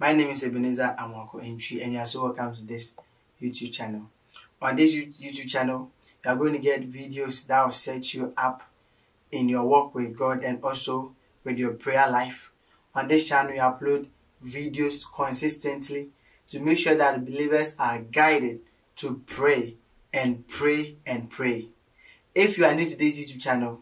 My name is Ebenezer Amonko Inchi, and you are so welcome to this YouTube channel. On this YouTube channel, you are going to get videos that will set you up in your walk with God and also with your prayer life. On this channel, we upload videos consistently to make sure that believers are guided to pray and pray and pray. If you are new to this YouTube channel,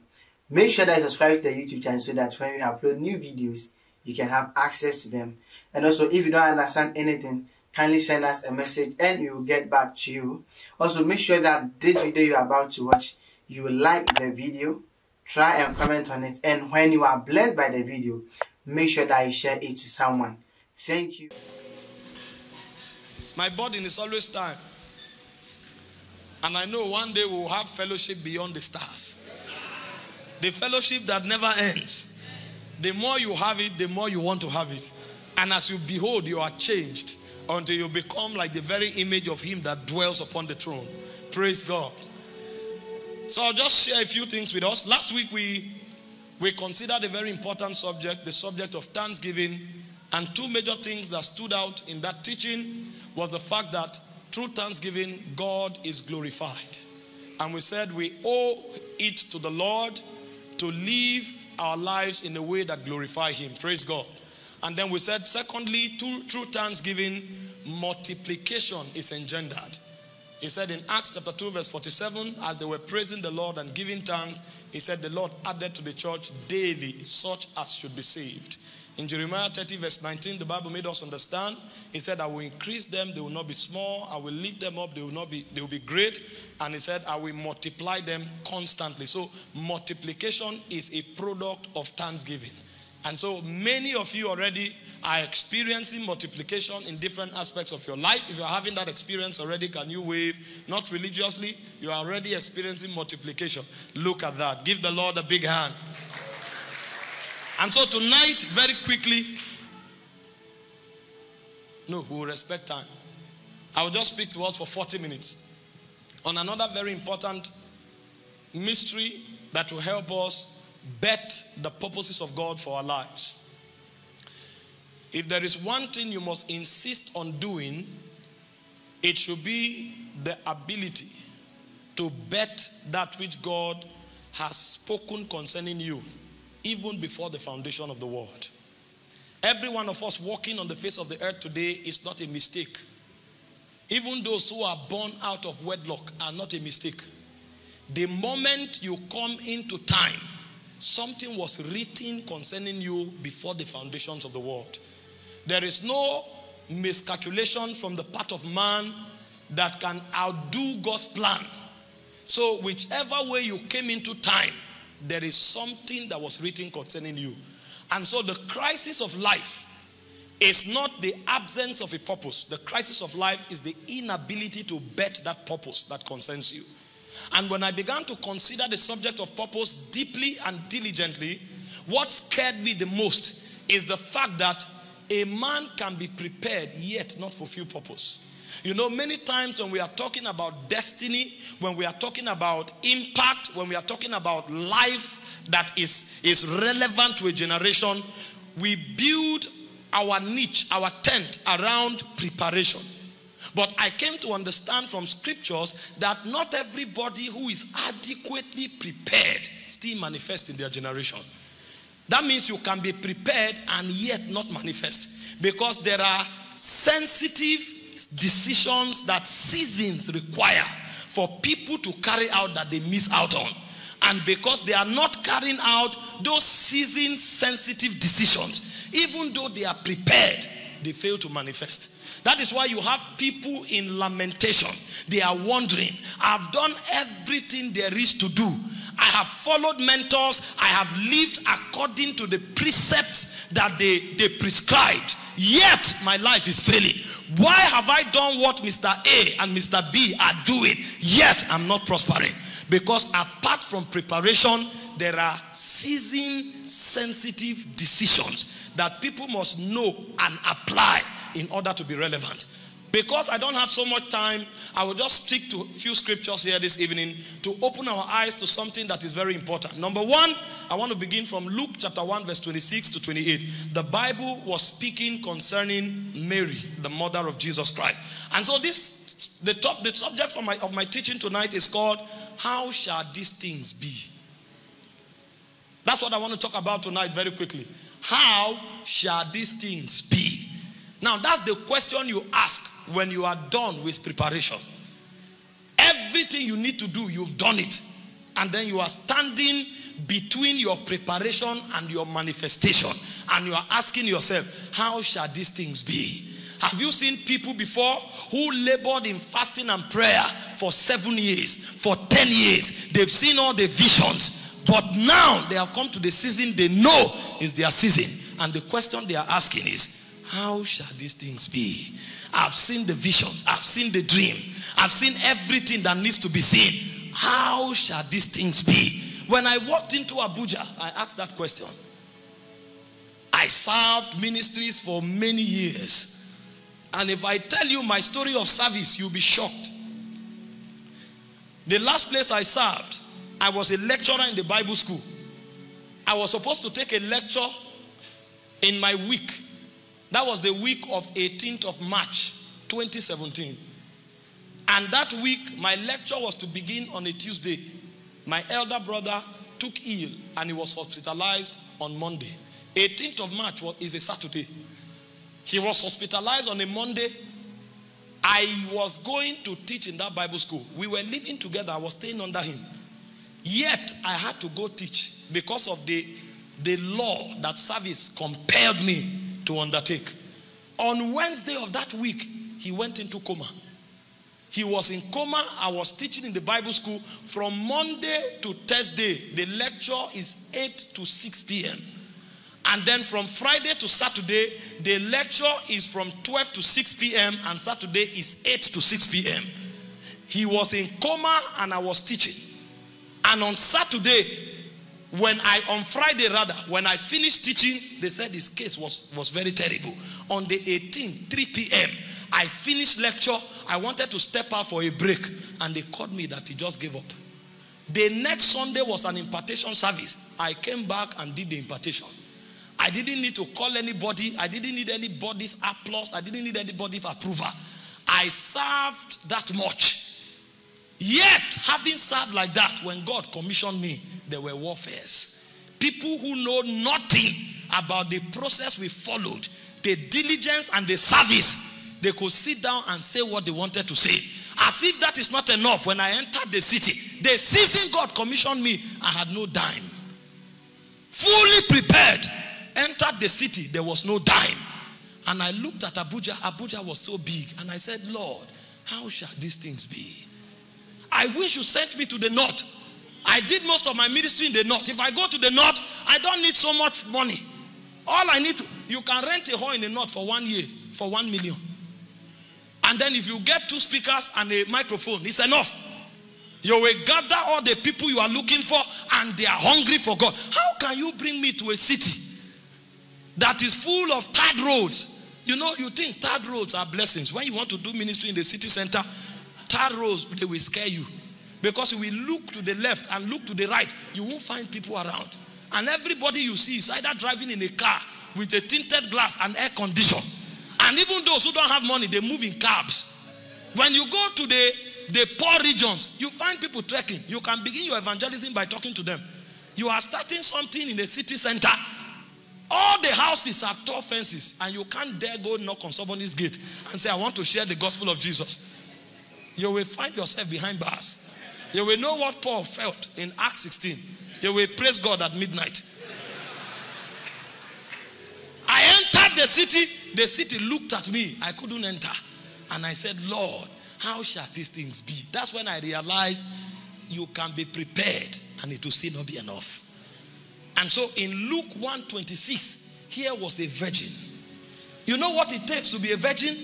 make sure that you subscribe to the YouTube channel so that when we upload new videos, you can have access to them. And also, if you don't understand anything, kindly send us a message and we will get back to you. Also, make sure that this video you are about to watch, you like the video, try and comment on it. And when you are blessed by the video, make sure that you share it to someone. Thank you. My burden is always time. And I know one day we'll have fellowship beyond the stars. The fellowship that never ends. The more you have it, the more you want to have it. And as you behold, you are changed until you become like the very image of him that dwells upon the throne. Praise God. So I'll just share a few things with us. Last week we considered a very important subject, the subject of thanksgiving. And two major things that stood out in that teaching was the fact that through thanksgiving, God is glorified. And we said we owe it to the Lord to live our lives in a way that glorify him. Praise God. And then we said, secondly, through thanksgiving, multiplication is engendered. He said in Acts chapter 2 verse 47, as they were praising the Lord and giving thanks, he said the Lord added to the church daily such as should be saved. In Jeremiah 30 verse 19, the Bible made us understand. He said, I will increase them, they will not be small. I will lift them up, they will be great. And he said, I will multiply them constantly. So multiplication is a product of thanksgiving. And so many of you already are experiencing multiplication in different aspects of your life. If you're having that experience already, can you wave? Not religiously, you're already experiencing multiplication. Look at that. Give the Lord a big hand. And so tonight, very quickly, no, we'll respect time. I will just speak to us for 40 minutes on another very important mystery that will help us bet the purposes of God for our lives. If there is one thing you must insist on doing, it should be the ability to bet that which God has spoken concerning you, even before the foundation of the world. Every one of us walking on the face of the earth today is not a mistake. Even those who are born out of wedlock are not a mistake. The moment you come into time, something was written concerning you before the foundations of the world. There is no miscalculation from the part of man that can outdo God's plan. So whichever way you came into time, there is something that was written concerning you. And so the crisis of life is not the absence of a purpose. The crisis of life is the inability to bet that purpose that concerns you. And when I began to consider the subject of purpose deeply and diligently, what scared me the most is the fact that a man can be prepared yet not fulfill purpose. You know, many times when we are talking about destiny, when we are talking about impact, when we are talking about life that is relevant to a generation, we build our niche, our tent around preparation. But I came to understand from scriptures that not everybody who is adequately prepared still manifests in their generation. That means you can be prepared and yet not manifest, because there are sensitive decisions that seasons require for people to carry out that they miss out on. And because they are not carrying out those season sensitive decisions, even though they are prepared, they fail to manifest. That is why you have people in lamentation. They are wondering, I've done everything there is to do. I have followed mentors. I have lived according to the precepts that they prescribed. Yet, my life is failing. Why have I done what Mr. A and Mr. B are doing? Yet, I'm not prospering. Because apart from preparation, there are season-sensitive decisions that people must know and apply in order to be relevant. Because I don't have so much time, I will just stick to a few scriptures here this evening to open our eyes to something that is very important. Number one, I want to begin from Luke chapter 1 verse 26 to 28. The Bible was speaking concerning Mary, the mother of Jesus Christ. And so this, the subject of my teaching tonight is called, how shall these things be? That's what I want to talk about tonight very quickly. How shall these things be? Now that's the question you ask when you are done with preparation. Everything you need to do, you've done it. And then you are standing between your preparation and your manifestation. And you are asking yourself, how shall these things be? Have you seen people before who labored in fasting and prayer for 7 years, for 10 years? They've seen all the visions. But now they have come to the season they know is their season. And the question they are asking is, how shall these things be? I've seen the visions. I've seen the dream. I've seen everything that needs to be seen. How shall these things be? When I walked into Abuja, I asked that question. I served ministries for many years. And if I tell you my story of service, you'll be shocked. The last place I served, I was a lecturer in the Bible school. I was supposed to take a lecture in my week. That was the week of 18th of March, 2017. And that week, my lecture was to begin on a Tuesday. My elder brother took ill and he was hospitalized on Monday. 18th of March is a Saturday. He was hospitalized on a Monday. I was going to teach in that Bible school. We were living together. I was staying under him. Yet, I had to go teach because of the law that service compelled me to undertake. On Wednesday of that week, he went into coma. He was in coma. I was teaching in the Bible school from Monday to Thursday. The lecture is 8 to 6 p.m. And then from Friday to Saturday, the lecture is from 12 to 6 p.m. and Saturday is 8 to 6 p.m. He was in coma and I was teaching. And on Saturday, on Friday, when I finished teaching, they said his case was very terrible. On the 18th, 3 p.m., I finished lecture. I wanted to step out for a break. And they called me that he just gave up. The next Sunday was an impartation service. I came back and did the impartation. I didn't need to call anybody. I didn't need anybody's applause. I didn't need anybody's approval. I served that much. Yet, having served like that, when God commissioned me, there were warfares. People who know nothing about the process we followed, the diligence and the service, they could sit down and say what they wanted to say. As if that is not enough, when I entered the city, the season God commissioned me, I had no dime. Fully prepared, entered the city, there was no dime. And I looked at Abuja. Abuja was so big. And I said, Lord, how shall these things be? I wish you sent me to the north. I did most of my ministry in the north. If I go to the north, I don't need so much money. All I need, you can rent a hall in the north for 1 year, for 1 million. And then if you get 2 speakers and a microphone, it's enough. You will gather all the people you are looking for and they are hungry for God. How can you bring me to a city that is full of third roads? You know, you think third roads are blessings. When you want to do ministry in the city center, third roads, they will scare you. Because you will look to the left and look to the right, you won't find people around. And everybody you see is either driving in a car with a tinted glass and air condition. And even those who don't have money, they move in cabs. When you go to the poor regions, you find people trekking. You can begin your evangelism by talking to them. You are starting something in the city center. All the houses have tall fences and you can't dare go knock on somebody's gate and say, I want to share the gospel of Jesus. You will find yourself behind bars. You will know what Paul felt in Acts 16. You will praise God at midnight. I entered the city. The city looked at me. I couldn't enter. And I said, Lord, how shall these things be? That's when I realized you can be prepared and it will still not be enough. And so in Luke 1:26, here was a virgin. You know what it takes to be a virgin?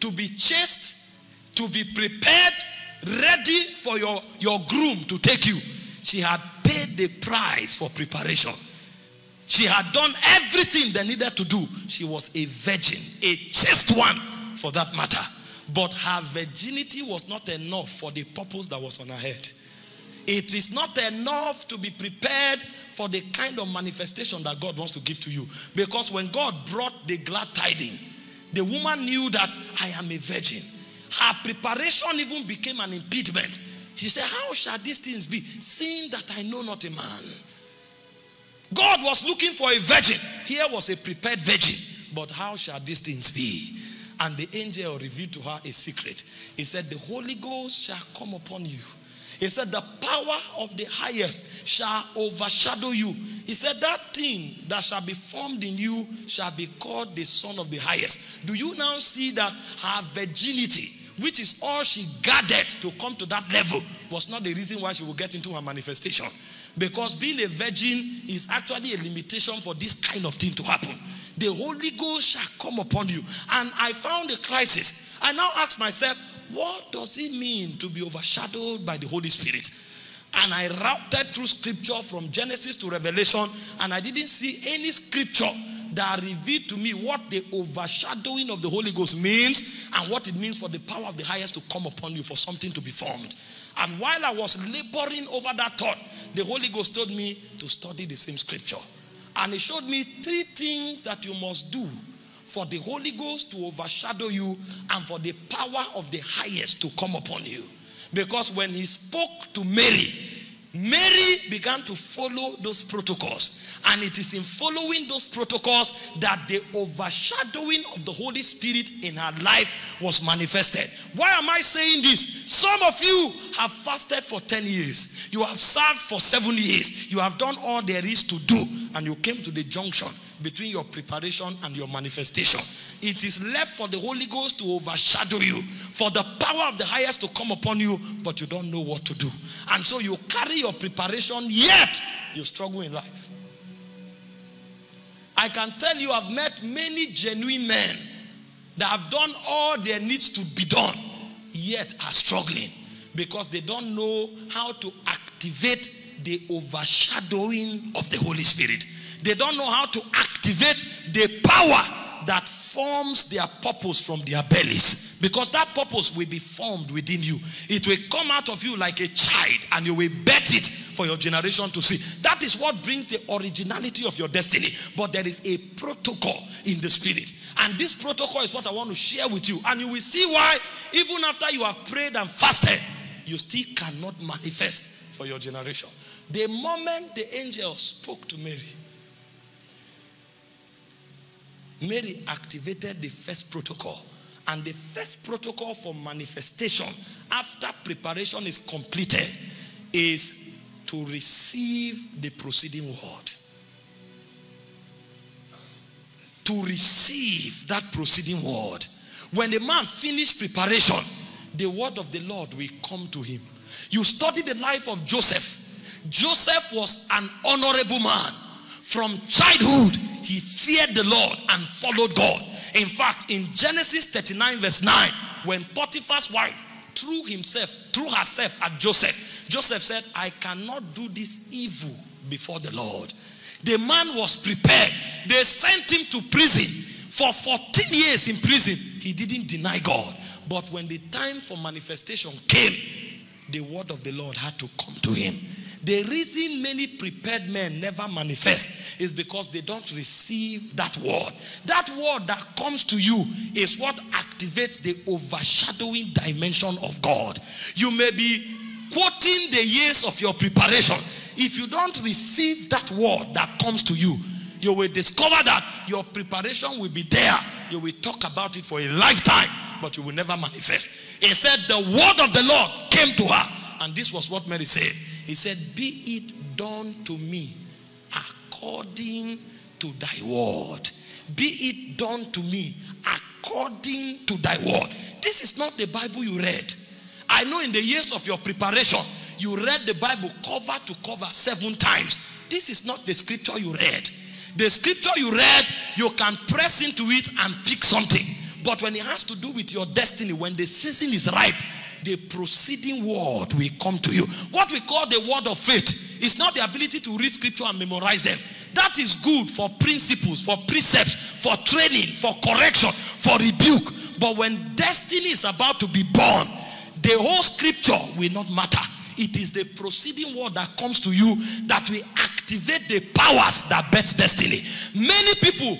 To be chaste, to be prepared, ready for your groom to take you. She had paid the price for preparation. She had done everything they needed to do. She was a virgin, a chaste one, for that matter. But her virginity was not enough for the purpose that was on her head. It is not enough to be prepared for the kind of manifestation that God wants to give to you. Because when God brought the glad tidings, the woman knew that I am a virgin. Her preparation even became an impediment. She said, how shall these things be, seeing that I know not a man? God was looking for a virgin. Here was a prepared virgin. But how shall these things be? And the angel revealed to her a secret. He said, the Holy Ghost shall come upon you. He said, the power of the highest shall overshadow you. He said, that thing that shall be formed in you shall be called the Son of the Highest. Do you now see that her virginity, which is all she gathered to come to that level, was not the reason why she will get into her manifestation? Because being a virgin is actually a limitation for this kind of thing to happen. The Holy Ghost shall come upon you. And I found a crisis. I now ask myself, what does it mean to be overshadowed by the Holy Spirit? And I routed through scripture from Genesis to Revelation, and I didn't see any scripture that revealed to me what the overshadowing of the Holy Ghost means and what it means for the power of the highest to come upon you for something to be formed. And while I was laboring over that thought, the Holy Ghost told me to study the same scripture. And he showed me three things that you must do for the Holy Ghost to overshadow you and for the power of the highest to come upon you. Because when he spoke to Mary, Mary began to follow those protocols. And it is in following those protocols that the overshadowing of the Holy Spirit in her life was manifested. Why am I saying this? Some of you have fasted for 10 years. You have served for 7 years. You have done all there is to do. And you came to the junction between your preparation and your manifestation. It is left for the Holy Ghost to overshadow you, for the power of the highest to come upon you, but you don't know what to do. And so you carry your preparation, yet you struggle in life. I can tell you I've met many genuine men that have done all there needs to be done, yet are struggling because they don't know how to activate the overshadowing of the Holy Spirit. They don't know how to activate the power that forms their purpose from their bellies. Because that purpose will be formed within you. It will come out of you like a child, and you will bet it for your generation to see. That is what brings the originality of your destiny. But there is a protocol in the spirit. And this protocol is what I want to share with you. And you will see why, even after you have prayed and fasted, you still cannot manifest for your generation. The moment the angel spoke to Mary, Mary activated the first protocol. And the first protocol for manifestation after preparation is completed is to receive the proceeding word. To receive that proceeding word. When a man finished preparation, the word of the Lord will come to him. You study the life of Joseph. Joseph was an honorable man. From childhood, he feared the Lord and followed God. In fact, in Genesis 39 verse 9, when Potiphar's wife threw herself at Joseph, Joseph said, I cannot do this evil before the Lord. The man was prepared. They sent him to prison. For 14 years in prison, he didn't deny God. But when the time for manifestation came, the word of the Lord had to come to him. The reason many prepared men never manifest is because they don't receive that word. That word that comes to you is what activates the overshadowing dimension of God. You may be quoting the years of your preparation. If you don't receive that word that comes to you, you will discover that your preparation will be there. You will talk about it for a lifetime, but you will never manifest. He said the word of the Lord came to her. And this was what Mary said. He said, be it done to me according to thy word. Be it done to me according to thy word. This is not the Bible you read. I know in the years of your preparation, you read the Bible cover to cover 7 times. This is not the scripture you read. The scripture you read, you can press into it and pick something. But when it has to do with your destiny, when the season is ripe, the proceeding word will come to you. What we call the word of faith is not the ability to read scripture and memorize them. That is good for principles, for precepts, for training, for correction, for rebuke. But when destiny is about to be born, the whole scripture will not matter. It is the proceeding word that comes to you that will activate the powers that birth destiny. Many people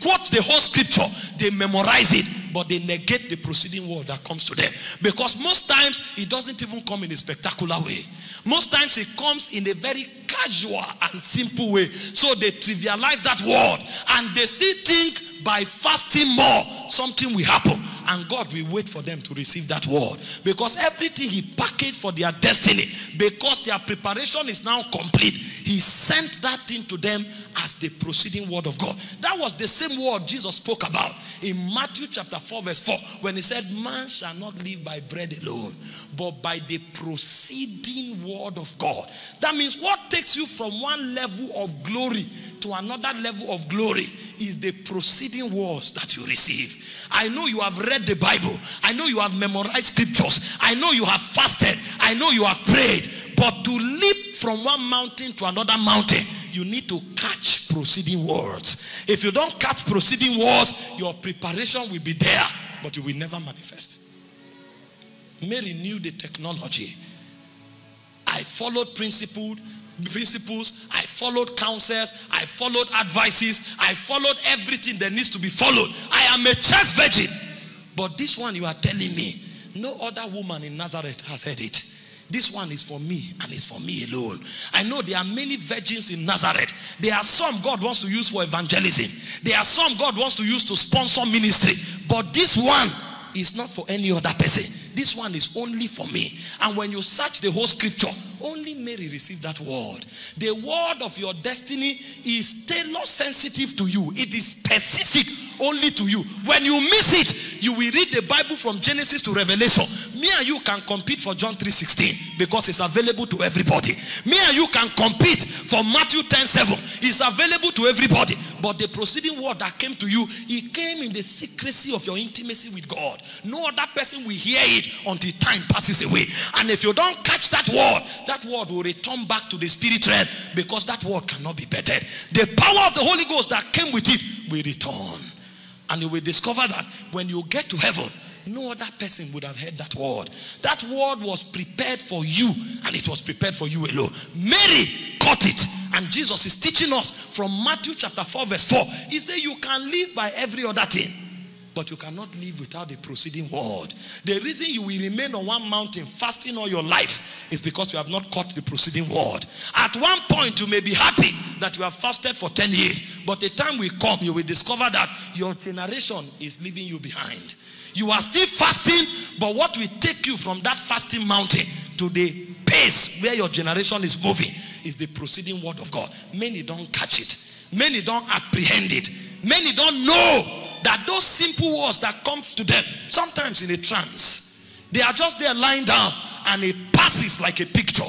quote the whole scripture, they memorize it, but they negate the proceeding word that comes to them. Because most times, it doesn't even come in a spectacular way. Most times, it comes in a very casual and simple way. So they trivialize that word, and they still think by fasting more, something will happen. And God will wait for them to receive that word. Because everything he packaged for their destiny, because their preparation is now complete, he sent that thing to them as the proceeding word of God. That was the same word Jesus spoke about in Matthew chapter 4 verse 4, when he said, man shall not live by bread alone, but by the proceeding word of God. That means what takes you from one level of glory to another level of glory is the proceeding words that you receive. I know you have read the Bible. I know you have memorized scriptures. I know you have fasted. I know you have prayed. But to leap from one mountain to another mountain, you need to catch proceeding words. If you don't catch proceeding words, your preparation will be there, but you will never manifest. Mary knew the technology. I followed principles, I followed counsels, I followed advices, I followed everything that needs to be followed. I am a church virgin. But this one you are telling me, no other woman in Nazareth has heard it. This one is for me, and it's for me alone. I know there are many virgins in Nazareth. There are some God wants to use for evangelism. There are some God wants to use to sponsor ministry. But this one is not for any other person. This one is only for me. And when you search the whole scripture, only Mary received that word. The word of your destiny is tailor sensitive to you. It is specific only to you. When you miss it, you will read the Bible from Genesis to Revelation. Me and you can compete for John 3:16 because it's available to everybody. Me and you can compete for Matthew 10:7. It's available to everybody. But the proceeding word that came to you, it came in the secrecy of your intimacy with God. No other person will hear it until time passes away. And if you don't catch that word will return back to the spirit realm because that word cannot be bettered. The power of the Holy Ghost that came with it will return. And you will discover that when you get to heaven, no other person would have heard that word. That word was prepared for you, and it was prepared for you alone. Mary caught it, and Jesus is teaching us from Matthew chapter 4 verse 4. He said you can live by every other thing, but you cannot live without the proceeding word. The reason you will remain on one mountain fasting all your life is because you have not caught the proceeding word. At one point, you may be happy that you have fasted for 10 years, but the time will come, you will discover that your generation is leaving you behind. You are still fasting, but what will take you from that fasting mountain to the pace where your generation is moving is the proceeding word of God. Many don't catch it. Many don't apprehend it. Many don't know that those simple words that come to them, sometimes in a trance, they are just there lying down and it passes like a picture.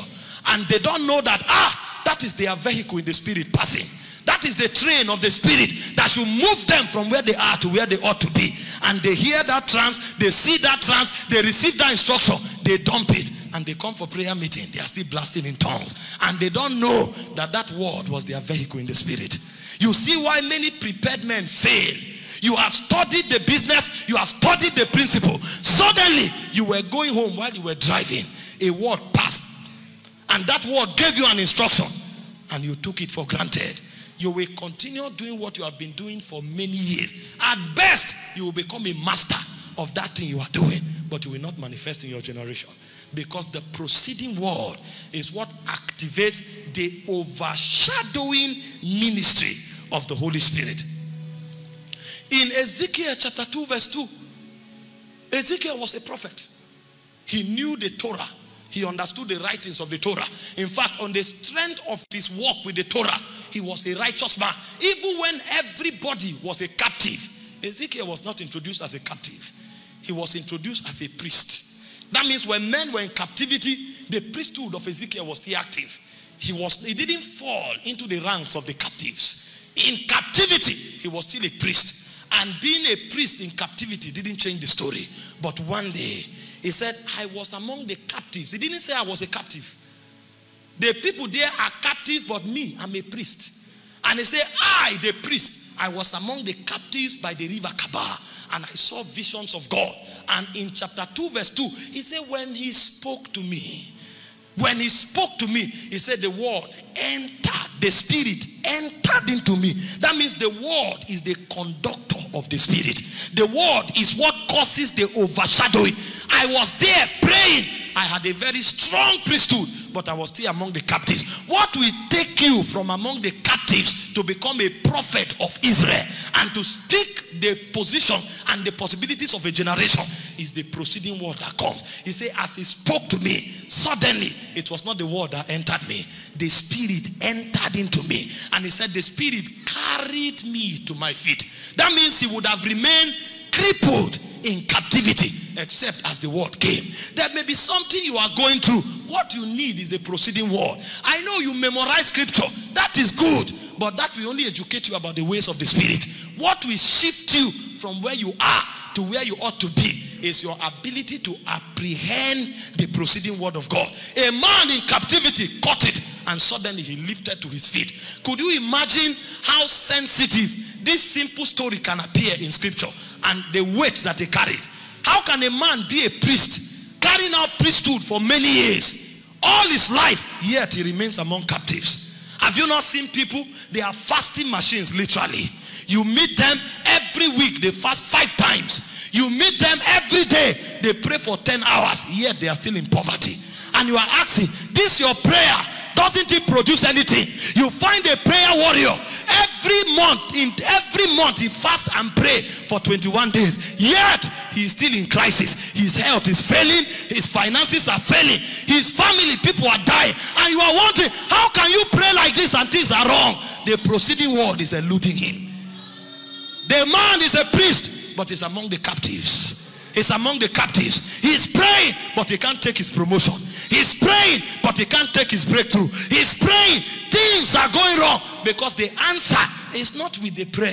And they don't know that, that is their vehicle in the spirit passing. That is the train of the spirit that should move them from where they are to where they ought to be. And they hear that trance, they see that trance, they receive that instruction, they dump it. And they come for prayer meeting, they are still blasting in tongues. And they don't know that that word was their vehicle in the spirit. You see why many prepared men fail. You have studied the business. You have studied the principle. Suddenly, you were going home while you were driving. A word passed. And that word gave you an instruction. And you took it for granted. You will continue doing what you have been doing for many years. At best, you will become a master of that thing you are doing. But you will not manifest in your generation. Because the proceeding word is what activates the overshadowing ministry of the Holy Spirit. In Ezekiel chapter 2 verse 2, Ezekiel was a prophet. He knew the Torah. He understood the writings of the Torah. In fact, on the strength of his walk with the Torah, he was a righteous man. Even when everybody was a captive, Ezekiel was not introduced as a captive. He was introduced as a priest. That means when men were in captivity, the priesthood of Ezekiel was still active. He didn't fall into the ranks of the captives. In captivity, he was still a priest. And being a priest in captivity didn't change the story. But one day, he said, I was among the captives. He didn't say I was a captive. The people there are captive, but me, I'm a priest. And he said, I, the priest, I was among the captives by the river Kabar. and he saw visions of God. And in chapter 2 verse 2, he said, when he spoke to me, when he spoke to me, he said the word entered, the spirit entered into me. That means the word is the conductor of the spirit. The word is what causes the overshadowing. I was there praying. I had a very strong priesthood, but I was still among the captives. What will take you from among the captives to become a prophet of Israel and to speak the position and the possibilities of a generation is the proceeding word that comes. He said, as he spoke to me, suddenly, it was not the word that entered me. The spirit entered into me. And he said, the spirit carried me to my feet. That means he would have remained crippled in captivity, except as the word came. There may be something you are going through. What you need is the proceeding word. I know you memorize scripture. That is good. But that will only educate you about the ways of the spirit. What will shift you from where you are to where you ought to be is your ability to apprehend the proceeding word of God. A man in captivity caught it, and suddenly he lifted to his feet. Could you imagine how sensitive this simple story can appear in scripture and the weight that he carried? How can a man be a priest, carrying out priesthood for many years, all his life, yet he remains among captives? Have you not seen people? They are fasting machines, literally. You meet them every week, they fast 5 times. You meet them every day, they pray for 10 hours, yet they are still in poverty. And you are asking, this your prayer, doesn't it produce anything? You find a prayer warrior. Every month he fasts and prays for 21 days. Yet he is still in crisis. His health is failing. His finances are failing. His family, people are dying. And you are wondering, how can you pray like this and things are wrong? The proceeding word is eluding him. The man is a priest, but he's among the captives. He's among the captives. He's praying, but he can't take his promotion. He's praying, but he can't take his breakthrough. He's praying. Things are going wrong because the answer is not with the prayer.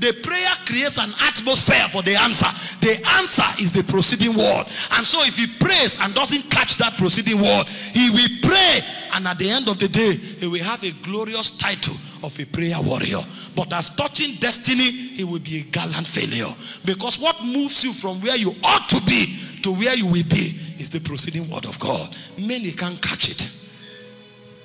The prayer creates an atmosphere for the answer. The answer is the proceeding word. And so if he prays and doesn't catch that proceeding word, he will pray. And at the end of the day, he will have a glorious title of a prayer warrior. But as touching destiny, he will be a gallant failure. Because what moves you from where you ought to be to where you will be is the proceeding word of God. Many can't catch it.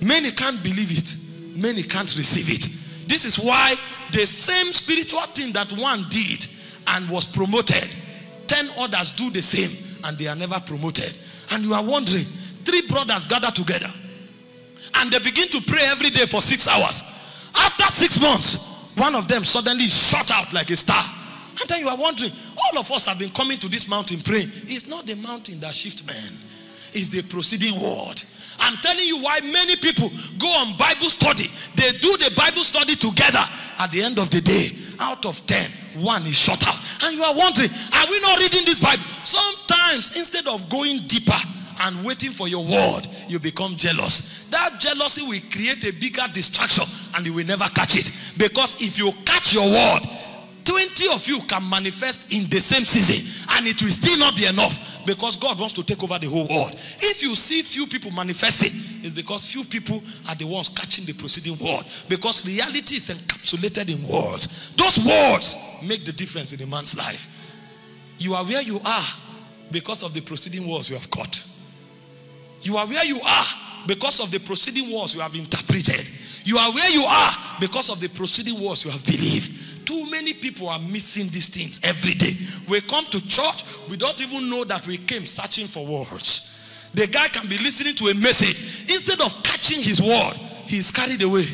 Many can't believe it. Many can't receive it. This is why the same spiritual thing that one did and was promoted, 10 others do the same and they are never promoted. And you are wondering, 3 brothers gather together and they begin to pray every day for 6 hours. After 6 months, one of them suddenly shot out like a star. And then you are wondering, all of us have been coming to this mountain praying. It's not the mountain that shifts man. It's the proceeding word. I'm telling you why many people go on Bible study. They do the Bible study together. At the end of the day, out of 10, 1 is shot out. And you are wondering, are we not reading this Bible? Sometimes, instead of going deeper and waiting for your word, you become jealous. That jealousy will create a bigger distraction and you will never catch it. Because if you catch your word, 20 of you can manifest in the same season and it will still not be enough because God wants to take over the whole world. If you see few people manifesting, it's because few people are the ones catching the proceeding word, because reality is encapsulated in words. Those words make the difference in a man's life. You are where you are because of the proceeding words you have caught. You are where you are because of the proceeding words you have interpreted. You are where you are because of the proceeding words you have believed. Too many people are missing these things every day. We come to church, we don't even know that we came searching for words. The guy can be listening to a message. Instead of catching his word, he is carried away.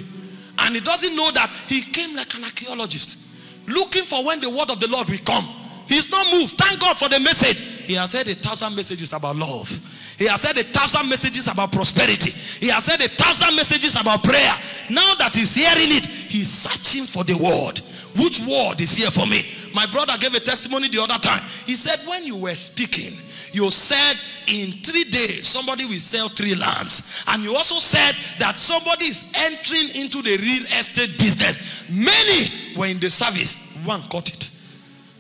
And he doesn't know that he came like an archaeologist, looking for when the word of the Lord will come. He is not moved. Thank God for the message. He has heard 1,000 messages about love. He has said 1,000 messages about prosperity. He has said 1,000 messages about prayer. Now that he's hearing it, he's searching for the word. Which word is here for me? My brother gave a testimony the other time. He said, when you were speaking, you said in 3 days somebody will sell 3 lands. And you also said that somebody is entering into the real estate business. Many were in the service. One caught it.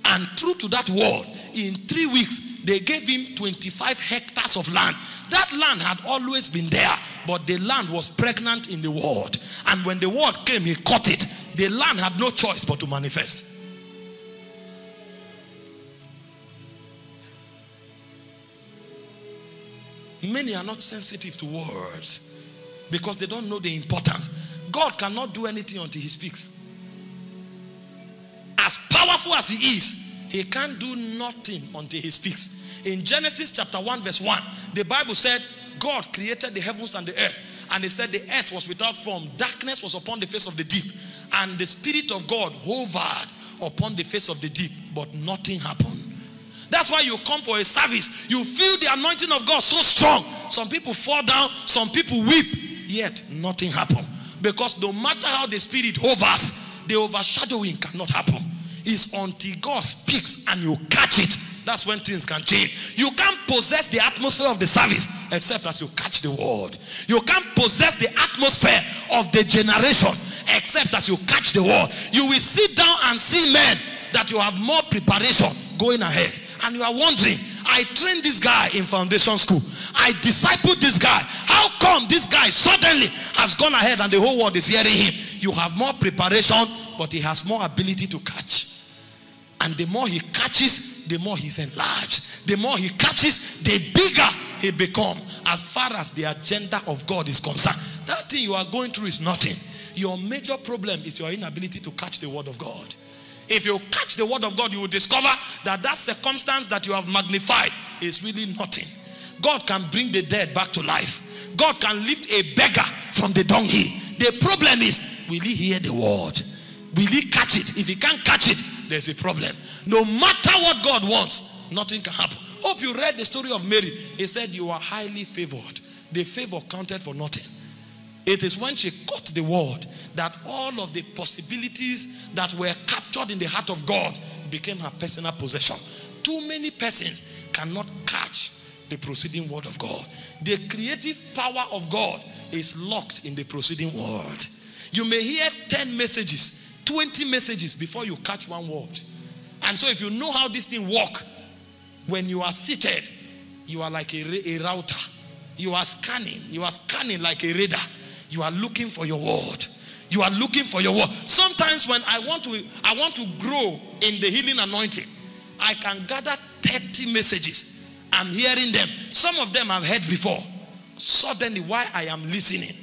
And true to that word, in 3 weeks, they gave him 25 hectares of land. That land had always been there, but the land was pregnant in the word. And when the word came, he caught it. The land had no choice but to manifest. Many are not sensitive to words because they don't know the importance. God cannot do anything until he speaks. As powerful as he is, he can't do nothing until he speaks. In Genesis chapter 1 verse 1, the Bible said, God created the heavens and the earth. And they said the earth was without form. Darkness was upon the face of the deep. And the Spirit of God hovered upon the face of the deep. But nothing happened. That's why you come for a service. You feel the anointing of God so strong. Some people fall down. Some people weep. Yet nothing happened. Because no matter how the Spirit hovers, the overshadowing cannot happen. It's until God speaks and you catch it. That's when things can change. You can't possess the atmosphere of the service except as you catch the word. You can't possess the atmosphere of the generation except as you catch the word. You will sit down and see men that you have more preparation going ahead. And you are wondering, I trained this guy in foundation school. I discipled this guy. How come this guy suddenly has gone ahead and the whole world is hearing him? You have more preparation, but he has more ability to catch. And the more he catches, the more he's enlarged. The more he catches, the bigger he becomes as far as the agenda of God is concerned. That thing you are going through is nothing. Your major problem is your inability to catch the word of God. If you catch the word of God, you will discover that that circumstance that you have magnified is really nothing. God can bring the dead back to life. God can lift a beggar from the dunghill. The problem is, will he hear the word? Will he catch it? If he can't catch it, there's a problem. No matter what God wants, nothing can happen. Hope you read the story of Mary. He said, you are highly favored. The favor counted for nothing. It is when she caught the word that all of the possibilities that were captured in the heart of God became her personal possession. Too many persons cannot catch the proceeding word of God. The creative power of God is locked in the proceeding word. You may hear 10 messages, 20 messages before you catch one word. And so if you know how this thing works, when you are seated, you are like a router. You are scanning. You are scanning like a radar. You are looking for your word. You are looking for your word. Sometimes when I want to grow in the healing anointing, I can gather 30 messages. I'm hearing them. Some of them I've heard before. Suddenly, while I am listening,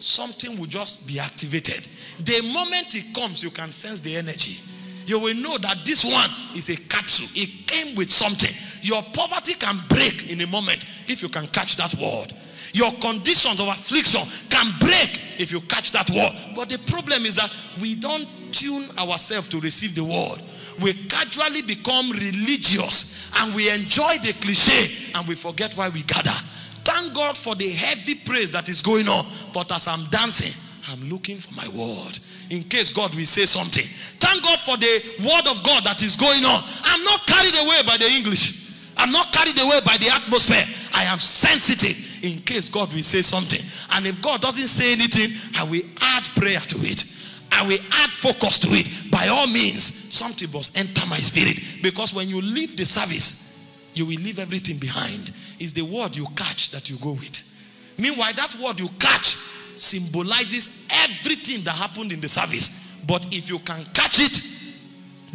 something will just be activated. The moment it comes, you can sense the energy. You will know that this one is a capsule. It came with something. Your poverty can break in a moment if you can catch that word. Your conditions of affliction can break if you catch that word. But the problem is that we don't tune ourselves to receive the word. We gradually become religious and we enjoy the cliche and we forget why we gather. Thank God for the heavy praise that is going on. But as I'm dancing, I'm looking for my word. In case God will say something. Thank God for the word of God that is going on. I'm not carried away by the English. I'm not carried away by the atmosphere. I am sensitive in case God will say something. And if God doesn't say anything, I will add prayer to it. I will add focus to it. By all means, something must enter my spirit. Because when you leave the service, you will leave everything behind. It's the word you catch that you go with. Meanwhile, that word you catch symbolizes everything that happened in the service. But if you can catch it,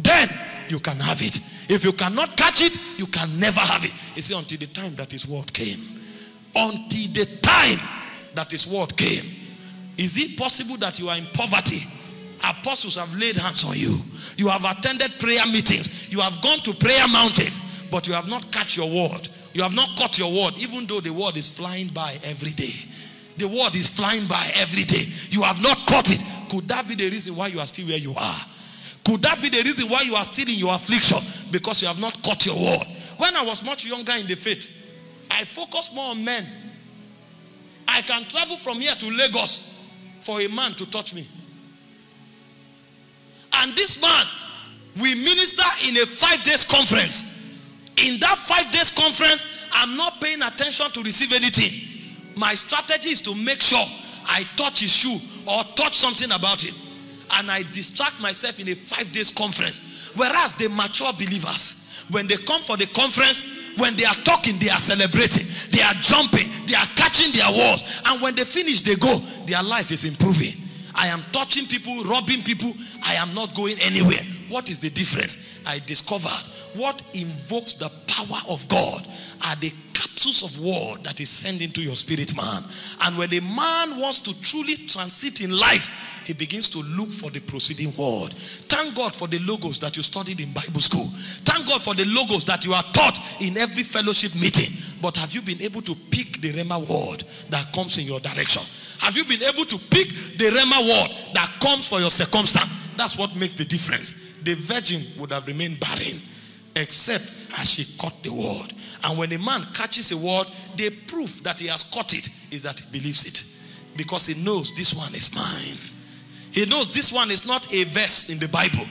then you can have it. If you cannot catch it, you can never have it. You see, until the time that his word came. Until the time that his word came. Is it possible that you are in poverty? Apostles have laid hands on you. You have attended prayer meetings. You have gone to prayer mountains. But you have not caught your word. You have not caught your word, even though the word is flying by every day. The word is flying by every day. You have not caught it. Could that be the reason why you are still where you are? Could that be the reason why you are still in your affliction? Because you have not caught your word. When I was much younger in the faith, I focused more on men. I can travel from here to Lagos for a man to touch me. And this man, we minister in a 5-day conference. In that 5-day conference, I'm not paying attention to receive anything. My strategy is to make sure I touch his shoe or touch something about him. And I distract myself in a 5-day conference. Whereas the mature believers, when they come for the conference, when they are talking, they are celebrating. They are jumping. They are catching their words. And when they finish, they go. Their life is improving. I am touching people, robbing people. I am not going anywhere. What is the difference? I discovered what invokes the power of God are the vessels of word that is sent into your spirit man. And when a man wants to truly transit in life, he begins to look for the proceeding word. Thank God for the logos that you studied in Bible school. Thank God for the logos that you are taught in every fellowship meeting. But have you been able to pick the Rema word that comes in your direction? Have you been able to pick the Rema word that comes for your circumstance? That's what makes the difference. The virgin would have remained barren, except as she caught the word. And when a man catches a word, the proof that he has caught it is that he believes it. Because he knows this one is mine. He knows this one is not a verse in the Bible.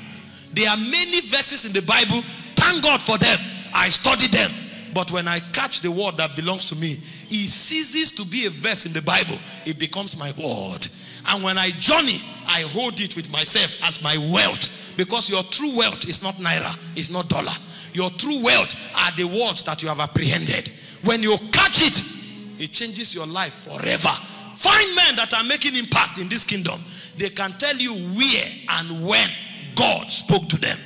There are many verses in the Bible. Thank God for them. I study them. But when I catch the word that belongs to me, it ceases to be a verse in the Bible. It becomes my word. And when I journey, I hold it with myself as my wealth. Because your true wealth is not naira, it's not dollar. Your true wealth are the words that you have apprehended. When you catch it, it changes your life forever. Find men that are making impact in this kingdom. They can tell you where and when God spoke to them.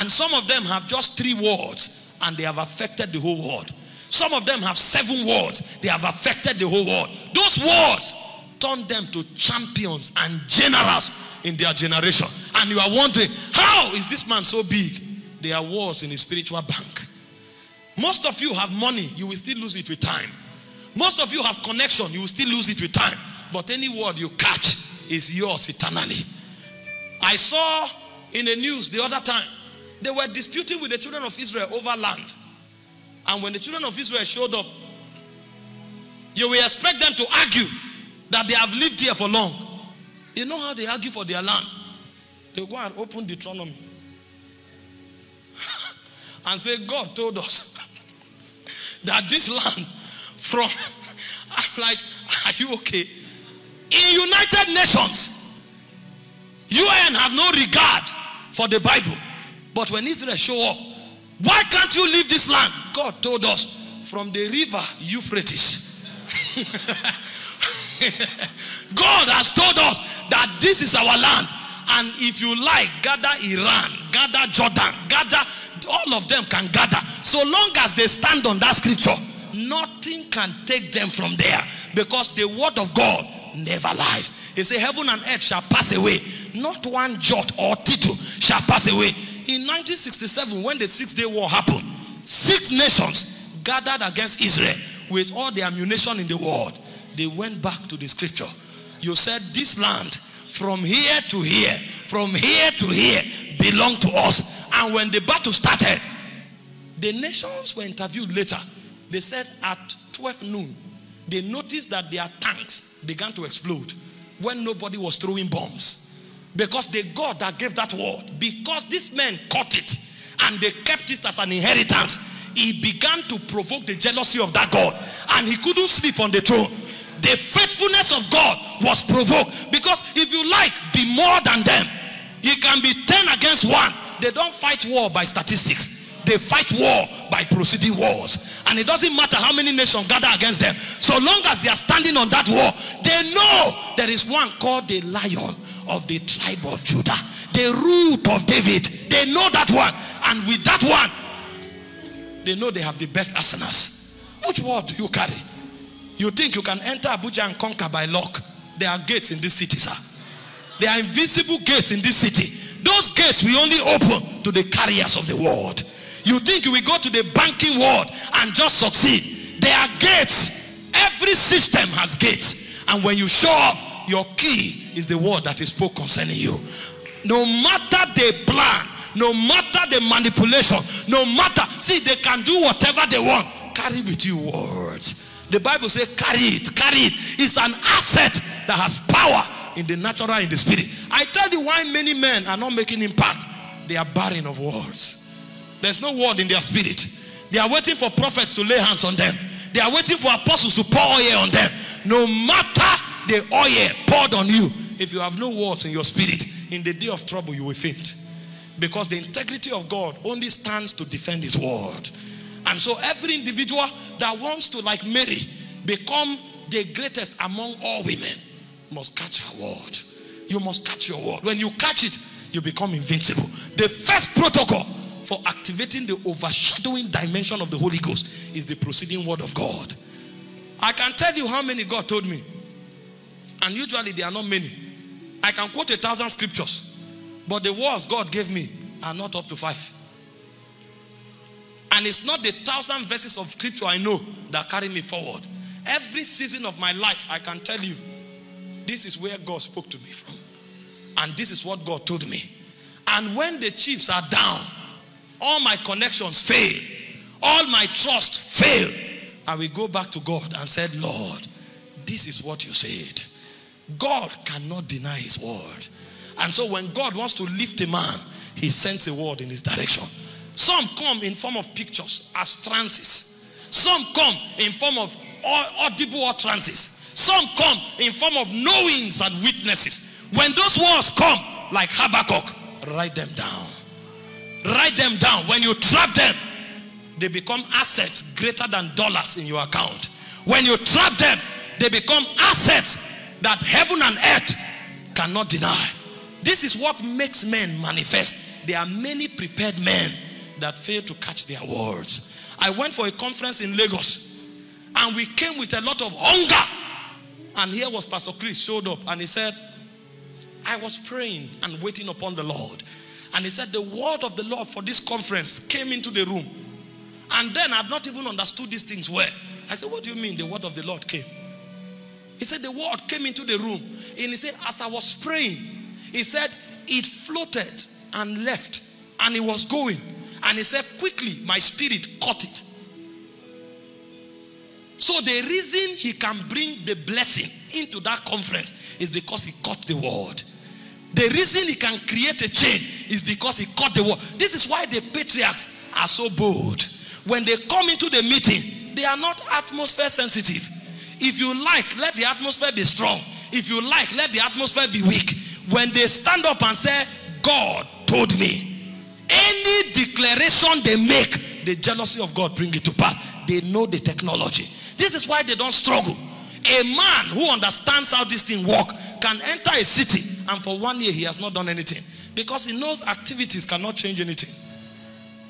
And some of them have just 3 words. And they have affected the whole world. Some of them have 7 words. They have affected the whole world. Those words turn them to champions and generals in their generation. And you are wondering, how is this man so big? They are words in a spiritual bank. Most of you have money. You will still lose it with time. Most of you have connection. You will still lose it with time. But any word you catch is yours eternally. I saw in the news the other time, they were disputing with the children of Israel over land. And when the children of Israel showed up, you will expect them to argue that they have lived here for long. You know how they argue for their land? They go and open Deuteronomy and say, God told us that this land from... I'm like, are you okay? In United Nations, UN have no regard for the Bible. But when Israel show up, why can't you leave this land? God told us, from the river Euphrates. God has told us that this is our land. And if you like, gather Iran, gather Jordan, gather, all of them can gather. So long as they stand on that scripture, nothing can take them from there. Because the word of God never lies. He said, heaven and earth shall pass away. Not one jot or tittle shall pass away. In 1967, when the Six-Day War happened, 6 nations gathered against Israel with all the ammunition in the world. They went back to the scripture. You said, this land, from here to here, from here to here, belonged to us. And when the battle started, the nations were interviewed later. They said at 12 noon, they noticed that their tanks began to explode when nobody was throwing bombs. Because the God that gave that word, because these men caught it and they kept it as an inheritance, he began to provoke the jealousy of that God. And he couldn't sleep on the throne. The faithfulness of God was provoked. Because if you like, be more than them. It can be 10 against 1. They don't fight war by statistics. They fight war by proceeding wars. And it doesn't matter how many nations gather against them. So long as they are standing on that war, they know there is one called the Lion of the tribe of Judah, the root of David. They know that one. And with that one, they know they have the best arsenals. Which word do you carry? You think you can enter Abuja and conquer by luck? There are gates in this city, sir. There are invisible gates in this city. Those gates we only open to the carriers of the word. You think you will go to the banking world and just succeed? There are gates. Every system has gates. And when you show up, your key is the word that is spoken concerning you. No matter the plan, no matter the manipulation, no matter, see, they can do whatever they want. Carry with you words. The Bible says, carry it, carry it. It's an asset that has power in the natural and in the spirit. I tell you why many men are not making impact. They are barren of words. There's no word in their spirit. They are waiting for prophets to lay hands on them. They are waiting for apostles to pour oil on them. No matter the oil poured on you, if you have no words in your spirit, in the day of trouble you will faint. Because the integrity of God only stands to defend his word. And so every individual that wants to, like Mary, become the greatest among all women must catch her word. You must catch your word. When you catch it, you become invincible. The first protocol for activating the overshadowing dimension of the Holy Ghost is the proceeding word of God. I can tell you how many God told me, and usually there are not many. I can quote 1,000 scriptures, but the words God gave me are not up to 5. And it's not the 1,000 verses of scripture I know that carry me forward. Every season of my life, I can tell you, this is where God spoke to me from. And this is what God told me. And when the chips are down, all my connections fail. All my trust fail. I will go back to God and said, Lord, this is what you said. God cannot deny his word. And so when God wants to lift a man, he sends a word in his direction. Some come in form of pictures as trances. Some come in form of audible utterances. Some come in form of knowings and witnesses. When those words come, like Habakkuk, write them down. Write them down. When you trap them, they become assets greater than dollars in your account. When you trap them, they become assets that heaven and earth cannot deny. This is what makes men manifest. There are many prepared men that fail to catch their words. I went for a conference in Lagos, and we came with a lot of hunger. And here was Pastor Chris showed up, and he said, I was praying and waiting upon the Lord. And he said, the word of the Lord for this conference came into the room. And then I've not even understood these things well. I said, what do you mean the word of the Lord came? He said, the word came into the room. And he said, as I was praying, he said, it floated and left. And it was going. And he said, quickly, my spirit caught it. So the reason he can bring the blessing into that conference is because he caught the word. The reason he can create a change is because he caught the word. This is why the patriarchs are so bold. When they come into the meeting, they are not atmosphere sensitive. If you like, let the atmosphere be strong. If you like, let the atmosphere be weak. When they stand up and say, God told me, any declaration they make, the jealousy of God brings it to pass. They know the technology. This is why they don't struggle. A man who understands how this thing works can enter a city and for 1 year he has not done anything, because he knows activities cannot change anything.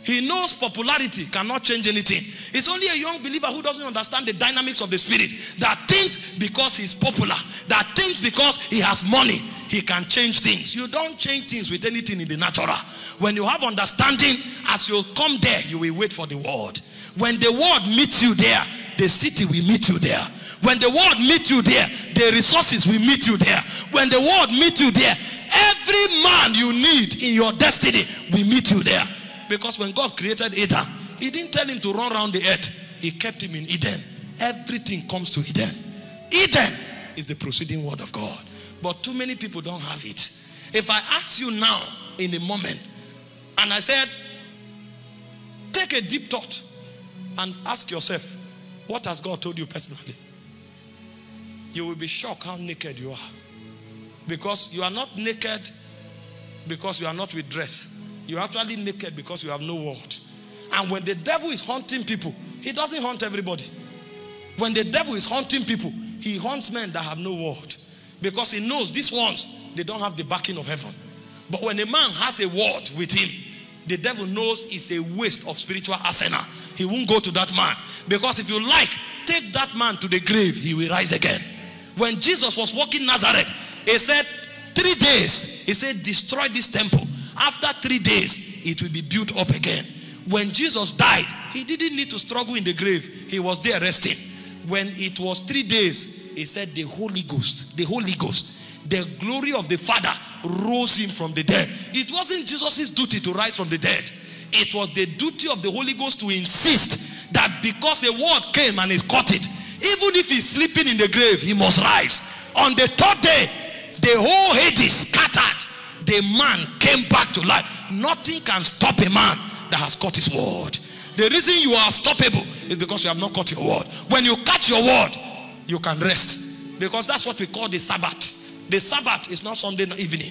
He knows popularity cannot change anything. It's only a young believer who doesn't understand the dynamics of the spirit that thinks because he's popular, that thinks because he has money, he can change things. You don't change things with anything in the natural. When you have understanding, as you come there, you will wait for the word. When the word meets you there, the city will meet you there. When the word meets you there, the resources will meet you there. When the word meets you there, every man you need in your destiny will meet you there. Because when God created Eden, he didn't tell him to run around the earth. He kept him in Eden. Everything comes to Eden. Eden is the proceeding word of God. But too many people don't have it. If I ask you now, in a moment, and I said, take a deep thought and ask yourself, what has God told you personally? You will be shocked how naked you are. Because you are not naked because you are not with dress. You are actually naked because you have no word. And when the devil is hunting people, he doesn't hunt everybody. When the devil is hunting people, he hunts men that have no word. Because he knows these ones, they don't have the backing of heaven. But when a man has a word with him, the devil knows it's a waste of spiritual arsenal. He won't go to that man. Because if you like, take that man to the grave, he will rise again. When Jesus was walking Nazareth, he said, 3 days, he said, destroy this temple. After 3 days, it will be built up again. When Jesus died, he didn't need to struggle in the grave. He was there resting. When it was 3 days, he said, the Holy Ghost, the glory of the Father rose him from the dead. It wasn't Jesus' duty to rise from the dead. It was the duty of the Holy Ghost to insist that because a word came and he caught it, even if he's sleeping in the grave, he must rise. On the third day, the whole Hades scattered. The man came back to life. Nothing can stop a man that has caught his word. The reason you are unstoppable is because you have not caught your word. When you catch your word, you can rest. Because that's what we call the Sabbath. The Sabbath is not Sunday evening.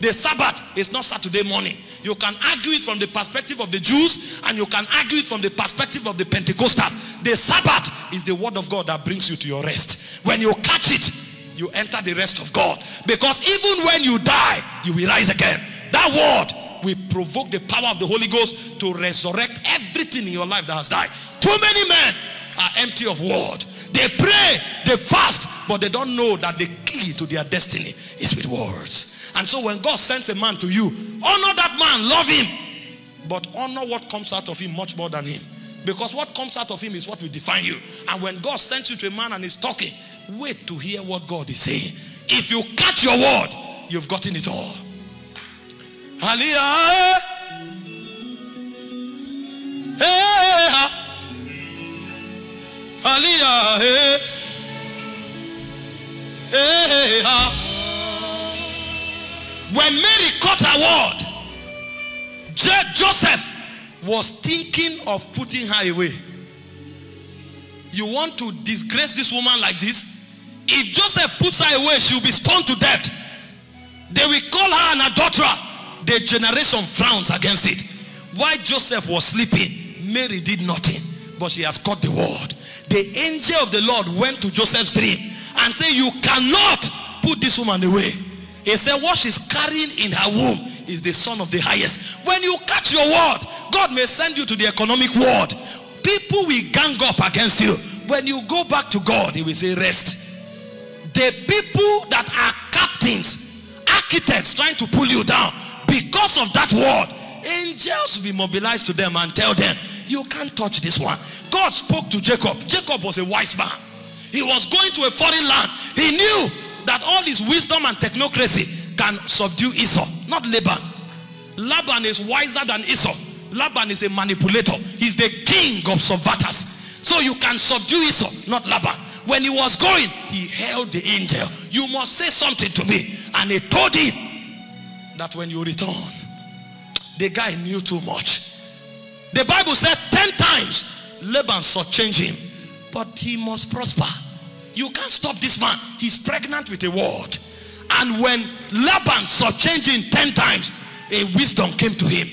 The Sabbath is not Saturday morning. You can argue it from the perspective of the Jews, and you can argue it from the perspective of the Pentecostals. The Sabbath is the word of God that brings you to your rest. When you catch it, you enter the rest of God. Because even when you die, you will rise again. That word we provoke the power of the Holy Ghost to resurrect everything in your life that has died. Too many men are empty of word. They pray, they fast, but they don't know that the key to their destiny is with words. And so when God sends a man to you, honor that man, love him, but honor what comes out of him much more than him. Because what comes out of him is what will define you. And when God sends you to a man and he's talking, wait to hear what God is saying. If you catch your word, you've gotten it all. When Mary caught her word, Joseph was thinking of putting her away. You want to disgrace this woman like this? If Joseph puts her away, she'll be stoned to death. They will call her an adulterer. The generation frowns against it. While Joseph was sleeping, Mary did nothing, but she has caught the word. The angel of the Lord went to Joseph's dream and said, you cannot put this woman away. He said, what she's carrying in her womb is the Son of the Highest. When you catch your word, God may send you to the economic world. People will gang up against you. When you go back to God, he will say, rest. The people that are captains, architects trying to pull you down, because of that word, angels will be mobilized to them and tell them, you can't touch this one. God spoke to Jacob. Jacob was a wise man. He was going to a foreign land. He knew that all his wisdom and technocracy can subdue Esau, not Laban. Laban is wiser than Esau. Laban is a manipulator. He's the king of subverters. So you can subdue Esau, not Laban. When he was going, he held the angel. You must say something to me. And he told him that when you return, the guy knew too much. The Bible said 10 times Laban shortchanged him, but he must prosper. You can't stop this man. He's pregnant with a word. And when Laban shortchanged him 10 times, a wisdom came to him.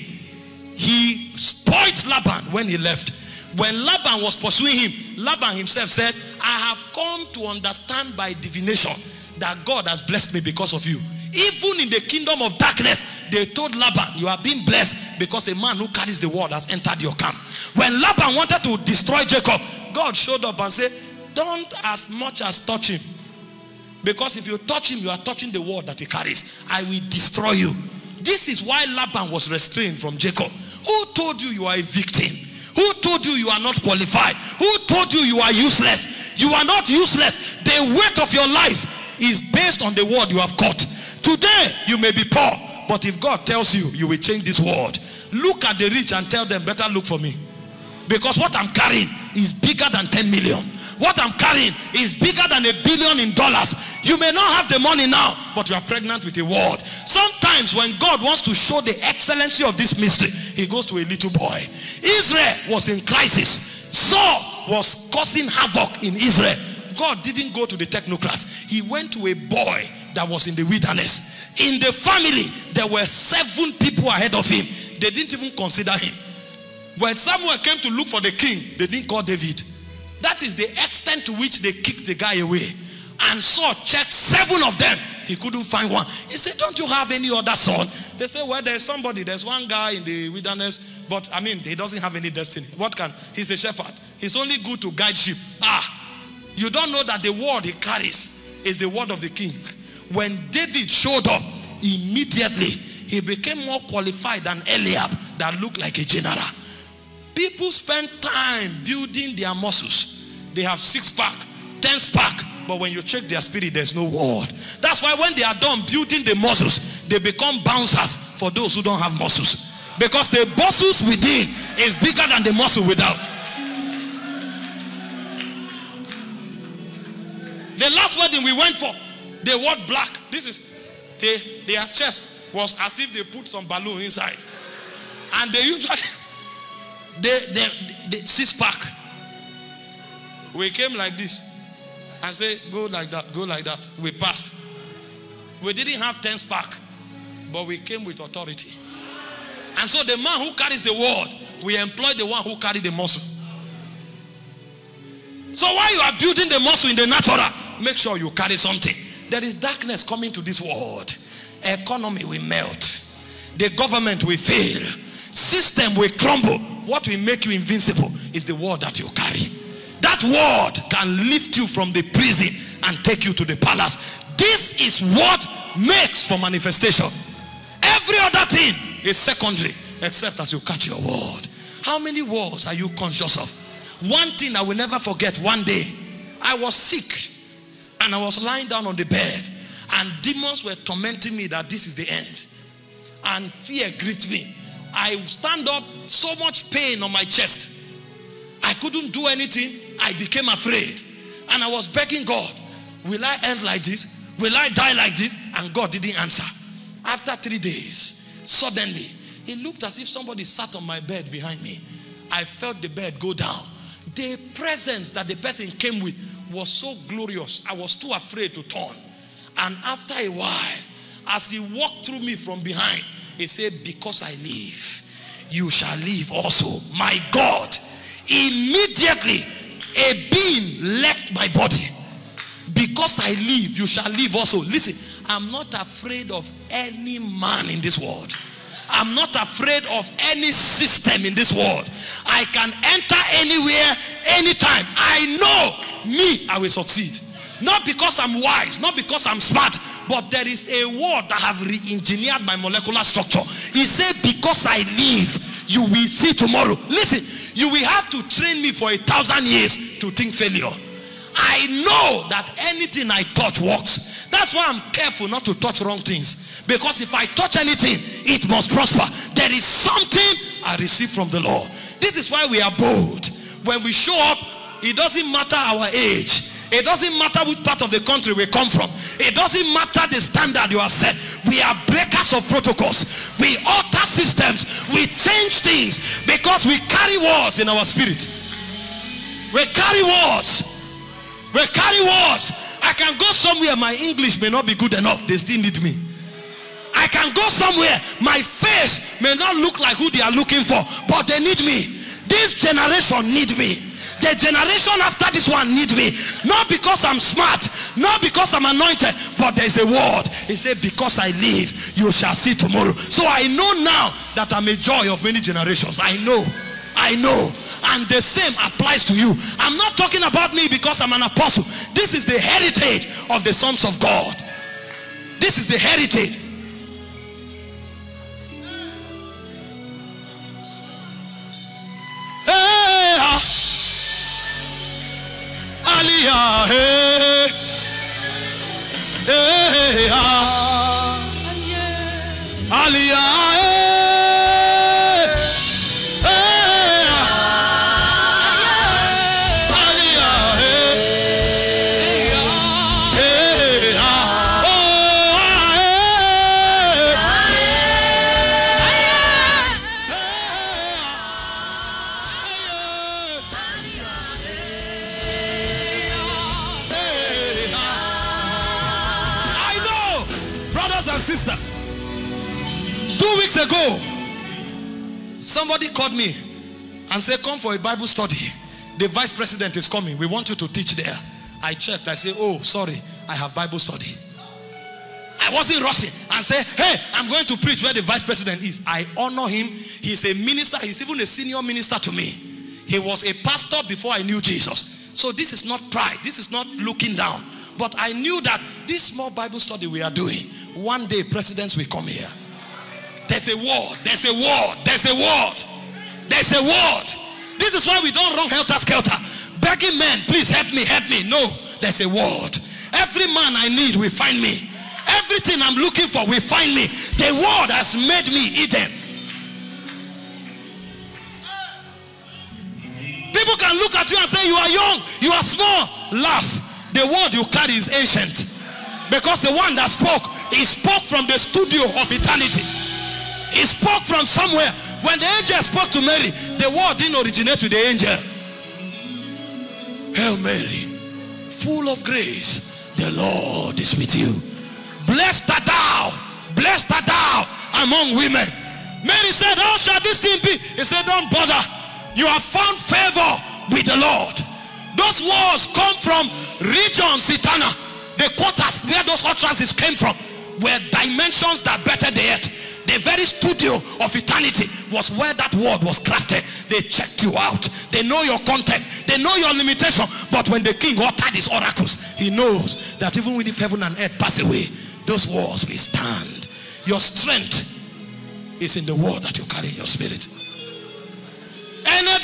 He spoiled Laban when he left. When Laban was pursuing him, Laban himself said, I have come to understand by divination that God has blessed me because of you. Even in the kingdom of darkness, they told Laban, you have been blessed because a man who carries the word has entered your camp. When Laban wanted to destroy Jacob, God showed up and said, don't as much as touch him. Because if you touch him, you are touching the word that he carries. I will destroy you. This is why Laban was restrained from Jacob. Who told you you are a victim? Who told you you are not qualified? Who told you you are useless? You are not useless. The weight of your life is based on the word you have caught. Today, you may be poor, but if God tells you, you will change this world. Look at the rich and tell them, better look for me. Because what I'm carrying is bigger than 10 million. What I'm carrying is bigger than $1 billion. You may not have the money now, but you are pregnant with a word. Sometimes when God wants to show the excellency of this mystery, he goes to a little boy. Israel was in crisis. Saul was causing havoc in Israel. God didn't go to the technocrats. He went to a boy that was in the wilderness. In the family, there were 7 people ahead of him. They didn't even consider him. When Samuel came to look for the king, they didn't call David. That is the extent to which they kicked the guy away. And Saul checked 7 of them. He couldn't find one. He said, don't you have any other son? They said, well, there's somebody. There's one guy in the wilderness. But, I mean, he doesn't have any destiny. What can? He's a shepherd. He's only good to guide sheep. Ah! You don't know that the word he carries is the word of the king. When David showed up, immediately he became more qualified than Eliab that looked like a general. People spend time building their muscles. They have 6-pack, 10-pack, but when you check their spirit, there's no word. That's why when they are done building the muscles, they become bouncers for those who don't have muscles. Because the muscles within is bigger than the muscle without. The last wedding we went for, they wore black. This is, their chest was as if they put some balloon inside. And they usually, they 6-pack. We came like this. I said, go like that, go like that. We passed. We didn't have 10-pack, but we came with authority. And so the man who carries the word, we employ the one who carried the muscle. So while you are building the muscle in the natural, make sure you carry something. There is darkness coming to this world. Economy will melt. The government will fail. System will crumble. What will make you invincible is the word that you carry. That word can lift you from the prison and take you to the palace. This is what makes for manifestation. Every other thing is secondary, except as you catch your word. How many words are you conscious of? One thing I will never forget. One day, I was sick and I was lying down on the bed, and demons were tormenting me that this is the end. And fear gripped me. I stand up, so much pain on my chest. I couldn't do anything. I became afraid. And I was begging God, will I end like this? Will I die like this? And God didn't answer. After 3 days, suddenly, it looked as if somebody sat on my bed behind me. I felt the bed go down. The presence that the person came with was so glorious. I was too afraid to turn. And after a while, as he walked through me from behind, he said, because I live, you shall live also. My God, immediately a being left my body. Because I live, you shall live also. Listen, I'm not afraid of any man in this world. I'm not afraid of any system in this world. I can enter anywhere, anytime. I know me, I will succeed. Not because I'm wise, not because I'm smart, but there is a word that have re-engineered my molecular structure. He said, because I live, you will see tomorrow. Listen, you will have to train me for 1,000 years to think failure. I know that anything I touch works. That's why I'm careful not to touch wrong things. Because if I touch anything, it must prosper. There is something I receive from the Lord. This is why we are bold. When we show up, it doesn't matter our age. It doesn't matter which part of the country we come from. It doesn't matter the standard you have set. We are breakers of protocols. We alter systems. We change things because we carry words in our spirit. We carry words. We carry words. I can go somewhere, my English may not be good enough. They still need me. I can go somewhere, my face may not look like who they are looking for, but they need me. This generation need me. The generation after this one need me. Not because I'm smart, not because I'm anointed, but there's a word. He said, because I live, you shall see tomorrow. So I know now that I'm a joy of many generations. I know. And the same applies to you. I'm not talking about me because I'm an apostle. This is the heritage of the sons of God. This is the heritage. Somebody called me and said, come for a Bible study. The vice president is coming. We want you to teach there. I checked. I said, oh, sorry, I have Bible study. I wasn't rushing and said, hey, I'm going to preach where the vice president is. I honor him. He's a minister. He's even a senior minister to me. He was a pastor before I knew Jesus. So this is not pride. This is not looking down. But I knew that this small Bible study we are doing, one day presidents will come here. There's a word, there's a word, there's a word, there's a word. This is why we don't run helter-skelter. Begging men, please help me, help me. No, there's a word. Every man I need will find me. Everything I'm looking for will find me. The word has made me Eden. People can look at you and say, you are young, you are small. Laugh. The word you carry is ancient. Because the one that spoke, he spoke from the studio of eternity. He spoke from somewhere. When the angel spoke to Mary, the word didn't originate with the angel. Hail Mary, full of grace, the Lord is with you. Blessed art thou among women. Mary said, how shall this thing be? He said, don't bother. You have found favor with the Lord. Those words come from regions eternal. The quarters where those utterances came from were dimensions that better the earth. The very studio of eternity was where that word was crafted. They checked you out. They know your context. They know your limitation. But when the king uttered his oracles, he knows that even if heaven and earth pass away, those words will stand. Your strength is in the word that you carry in your spirit. Any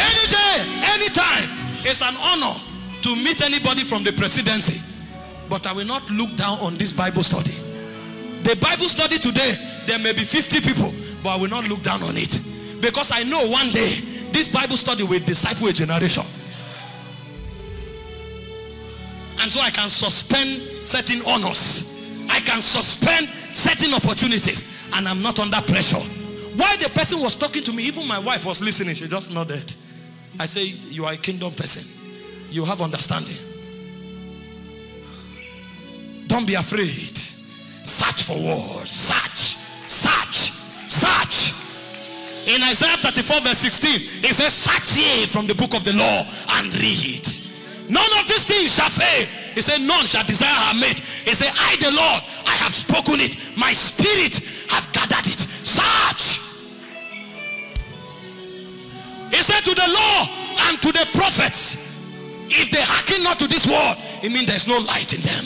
day, any time, it's an honor to meet anybody from the presidency. But I will not look down on this Bible study. The Bible study today, there may be 50 people, but I will not look down on it. Because I know one day, this Bible study will disciple a generation. And so I can suspend certain honors. I can suspend certain opportunities. And I'm not under pressure. While the person was talking to me, even my wife was listening. She just nodded. I say, you are a kingdom person. You have understanding. Don't be afraid. Search for words. Search. Search. Search. In Isaiah 34 verse 16, it says, search ye from the book of the law and read. None of these things shall fail. He said, none shall desire her mate. He said, I the Lord, I have spoken it. My spirit have gathered it. Search. He said, to the law and to the prophets, if they hearken not to this word, it means there is no light in them.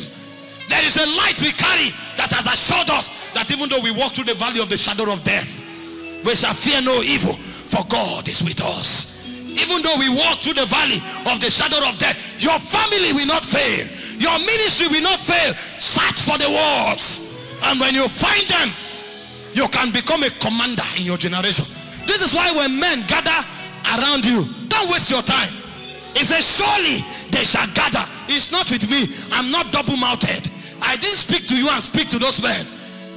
There is a light we carry that has assured us that even though we walk through the valley of the shadow of death, we shall fear no evil, for God is with us. Even though we walk through the valley of the shadow of death, your family will not fail. Your ministry will not fail. Search for the words. And when you find them, you can become a commander in your generation. This is why when men gather around you, don't waste your time. He says, surely they shall gather. It's not with me. I'm not double-mouthed. I didn't speak to you and speak to those men.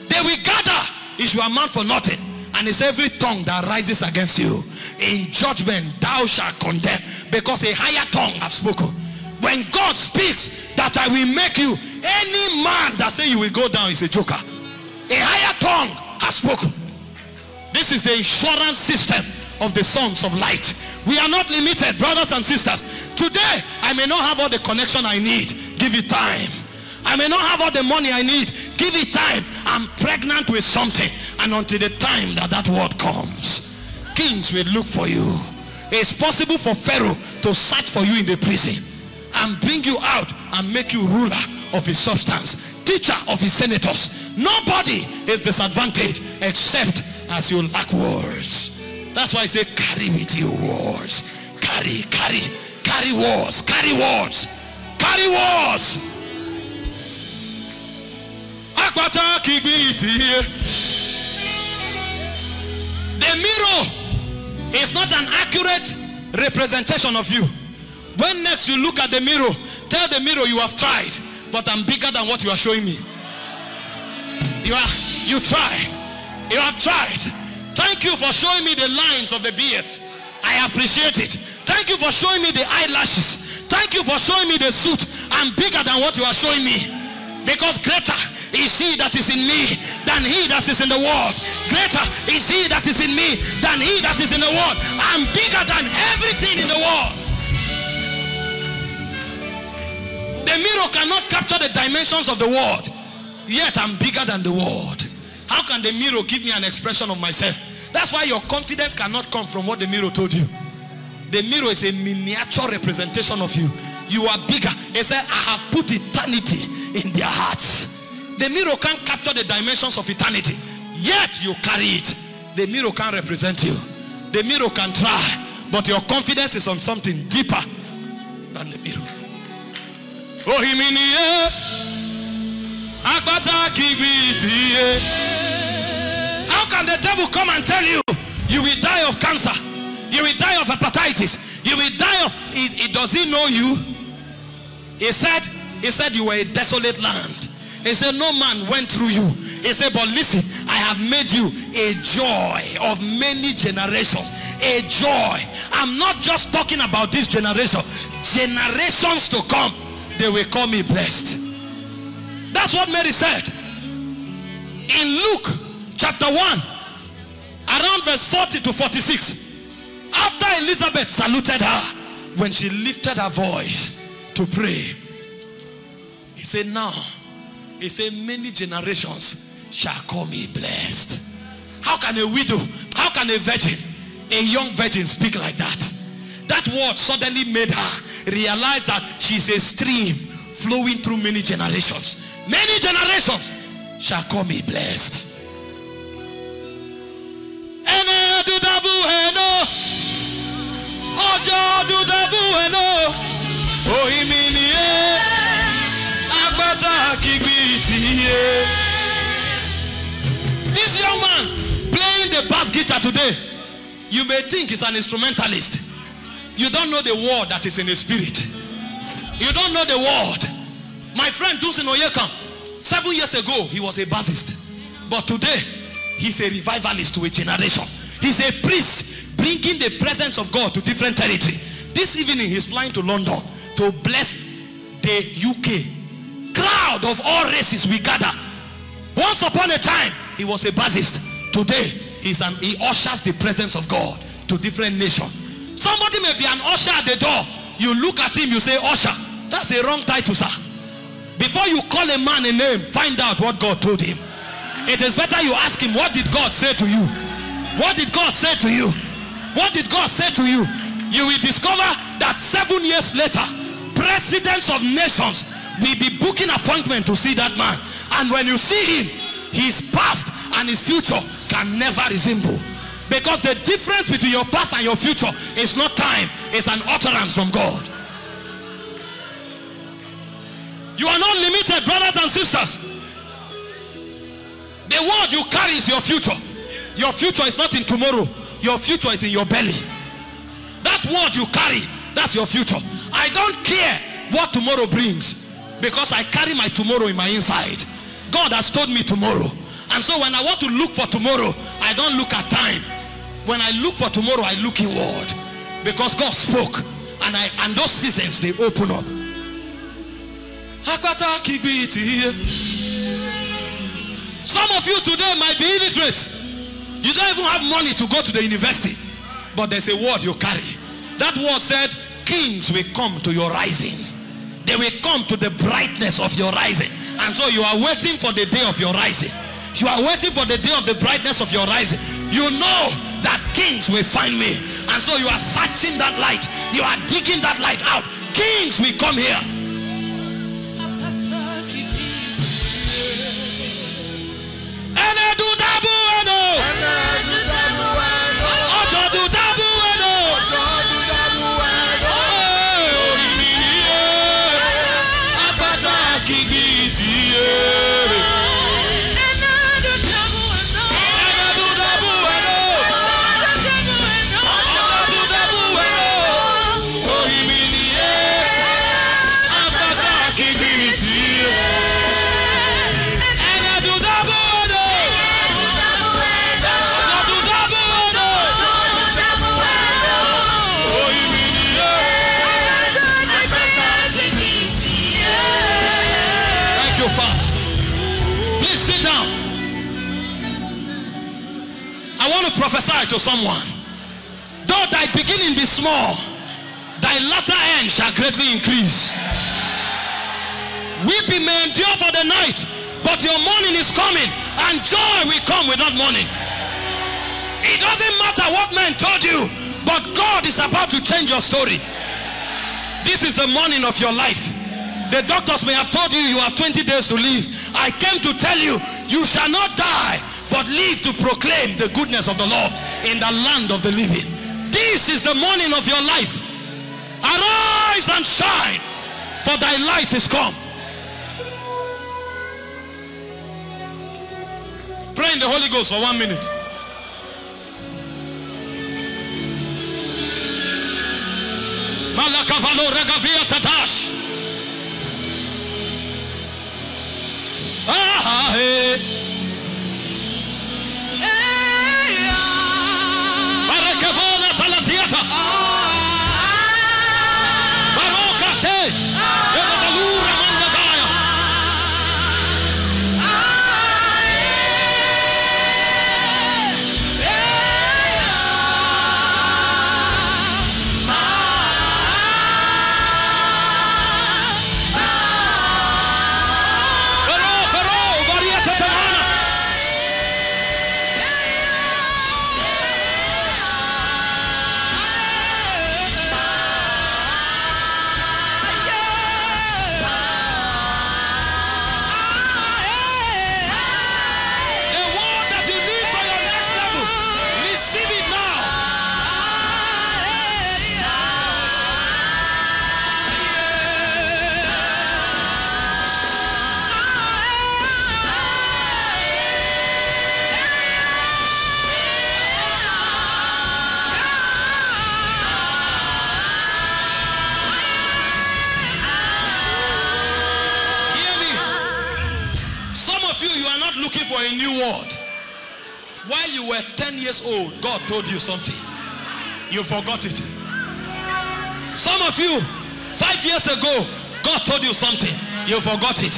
They will gather. It shall amount for nothing. And it's every tongue that rises against you in judgment thou shalt condemn, because a higher tongue have spoken. When God speaks that I will make you, any man that say you will go down is a joker. A higher tongue has spoken. This is the insurance system of the sons of light. We are not limited, brothers and sisters. Today I may not have all the connection I need. Give it time. I may not have all the money I need. Give it time. I'm pregnant with something. And until the time that that word comes, kings will look for you. It's possible for Pharaoh to search for you in the prison and bring you out and make you ruler of his substance, teacher of his senators. Nobody is disadvantaged except as you lack words. That's why I say carry with you words. Carry, carry, carry words, carry words, carry words. The mirror is not an accurate representation of you. When next you look at the mirror, tell the mirror you have tried, but I'm bigger than what you are showing me. You tried. You have tried. Thank you for showing me the lines of the BS. I appreciate it. Thank you for showing me the eyelashes. Thank you for showing me the suit. I'm bigger than what you are showing me. Because greater is he that is in me than he that is in the world. Greater is he that is in me than he that is in the world. I'm bigger than everything in the world. The mirror cannot capture the dimensions of the world. Yet I'm bigger than the world. How can the mirror give me an expression of myself? That's why your confidence cannot come from what the mirror told you. The mirror is a miniature representation of you. You are bigger. He said, I have put eternity in their hearts. The mirror can't capture the dimensions of eternity, yet you carry it. The mirror can't represent you. The mirror can try, but your confidence is on something deeper than the mirror. How can the devil come and tell you you will die of cancer, you will die of hepatitis, you will die of it? Does he know you? He said you were a desolate land. He said no man went through you. He said, but listen, I have made you a joy of many generations. a joy. I'm not just talking about this generation. Generations to come, they will call me blessed. That's what Mary said. In Luke chapter 1, around verse 40 to 46, after Elizabeth saluted her, when she lifted her voice to pray, he said, now, he said, many generations shall call me blessed. How can a widow, how can a virgin, a young virgin speak like that? That word suddenly made her realize that she's a stream flowing through many generations. Many generations shall call me blessed. This young man playing the bass guitar today, you may think he's an instrumentalist. You don't know the word that is in his spirit. You don't know the word. My friend Dunsin Oyekan, 7 years ago, he was a bassist. But today, he's a revivalist to a generation. He's a priest bringing the presence of God to different territory. This evening, he's flying to London to bless the UK. Crowd of all races we gather. Once upon a time, he was a bassist. Today, he ushers the presence of God to different nations. Somebody may be an usher at the door. You look at him, you say, usher. That's a wrong title, sir. Before you call a man a name, find out what God told him. It is better you ask him, what did God say to you? What did God say to you? What did God say to you? You will discover that 7 years later, presidents of nations will be booking appointment to see that man. And when you see him, his past and his future can never resemble. Because the difference between your past and your future is not time, it's an utterance from God. You are not limited, brothers and sisters. The word you carry is your future. Your future is not in tomorrow. Your future is in your belly. That word you carry, that's your future. I don't care what tomorrow brings, because I carry my tomorrow in my inside. God has told me tomorrow. And so when I want to look for tomorrow, I don't look at time. When I look for tomorrow, I look inward. Because God spoke. And those seasons, they open up. Some of you today might be illiterate. You don't even have money to go to the university. But there's a word you carry. That word said, kings will come to your rising. They will come to the brightness of your rising. And so you are waiting for the day of your rising. You are waiting for the day of the brightness of your rising. You know that kings will find me. And so you are searching that light. You are digging that light out. Kings will come here. Prophesy to someone. Though thy beginning be small, thy latter end shall greatly increase. Weeping may endure for the night, but your morning is coming, and joy will come without mourning. It doesn't matter what men told you, but God is about to change your story. This is the morning of your life. The doctors may have told you you have 20 days to live. I came to tell you, you shall not die, but live to proclaim the goodness of the Lord in the land of the living. This is the morning of your life. Arise and shine, for thy light is come. Pray in the Holy Ghost for 1 minute. Malakavalo regavia tatash. Ah, hey. Para que of you, you are not looking for a new word. While you were 10 years old, God told you something. You forgot it. Some of you, 5 years ago, God told you something. You forgot it.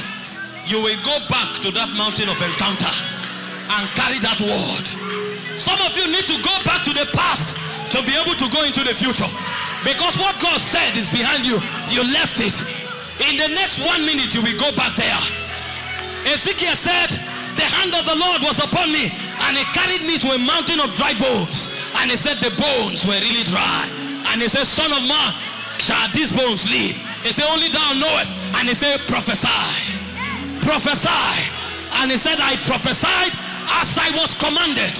You will go back to that mountain of encounter and carry that word. Some of you need to go back to the past to be able to go into the future. Because what God said is behind you. You left it. In the next 1 minute, you will go back there. Ezekiel said, the hand of the Lord was upon me, and he carried me to a mountain of dry bones. And he said, the bones were really dry. And he said, son of man, shall these bones live? He said, only thou knowest. And he said, prophesy. Prophesy. And he said, I prophesied as I was commanded.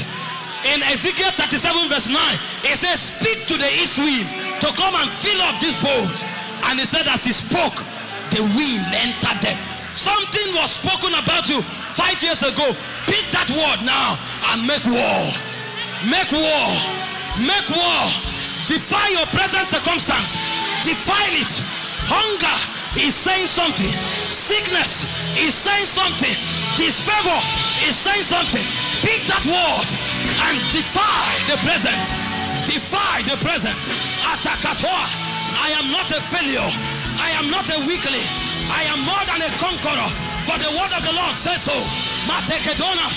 In Ezekiel 37 verse 9, he said, speak to the east wind to come and fill up these bones. And he said, as he spoke, the wind entered them. Something was spoken about you 5 years ago. Pick that word now and make war. Make war. Make war. Defy your present circumstance. Define it. Hunger is saying something. Sickness is saying something. Disfavor is saying something. Pick that word and defy the present. Defy the present. Atakatoa. I am not a failure. I am not a weakling. I am more than a conqueror, for the word of the Lord says so. Matekedona.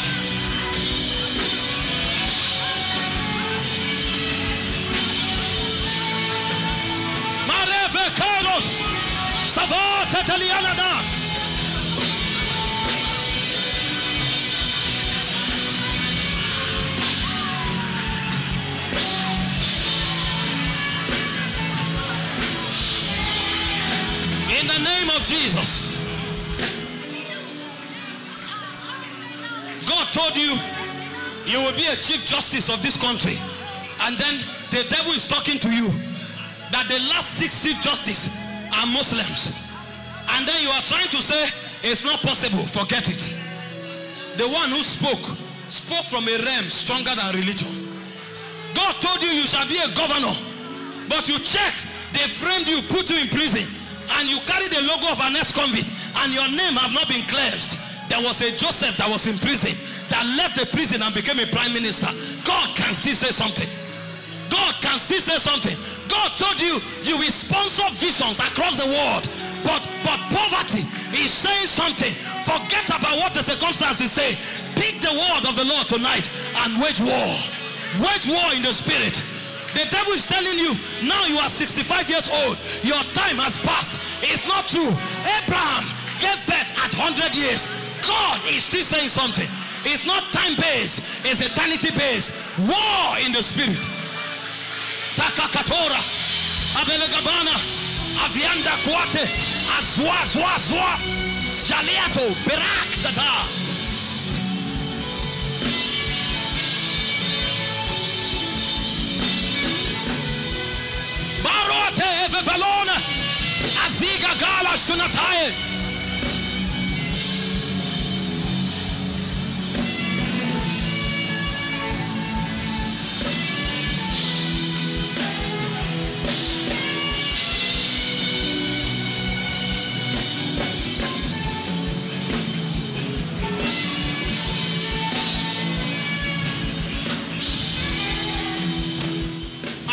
Marevekaros. Savate Telianada. In the name of Jesus. God told you, you will be a chief justice of this country. And then the devil is talking to you that the last 6 chief justices are Muslims. And then you are trying to say, it's not possible, forget it. The one who spoke from a realm stronger than religion. God told you, you shall be a governor. But you checked, they framed you, put you in prison. And you carry the logo of an ex-convict, and your name have not been cleansed. There was a Joseph that was in prison, that left the prison and became a prime minister. God can still say something. God can still say something. God told you, you will sponsor visions across the world. But poverty is saying something. Forget about what the circumstances say. Pick the word of the Lord tonight and wage war. Wage war in the spirit. The devil is telling you, now you are 65 years old. Your time has passed. It's not true. Abraham gave birth at 100 years. God is still saying something. It's not time-based. It's eternity-based. War in the spirit. Takakatora, Abelegabana, Avianda Kuate, Azwa, Zwa, Zwa, Zaliato, Berak, Tata. Barote Evevalona Aziga Gala Shunatae.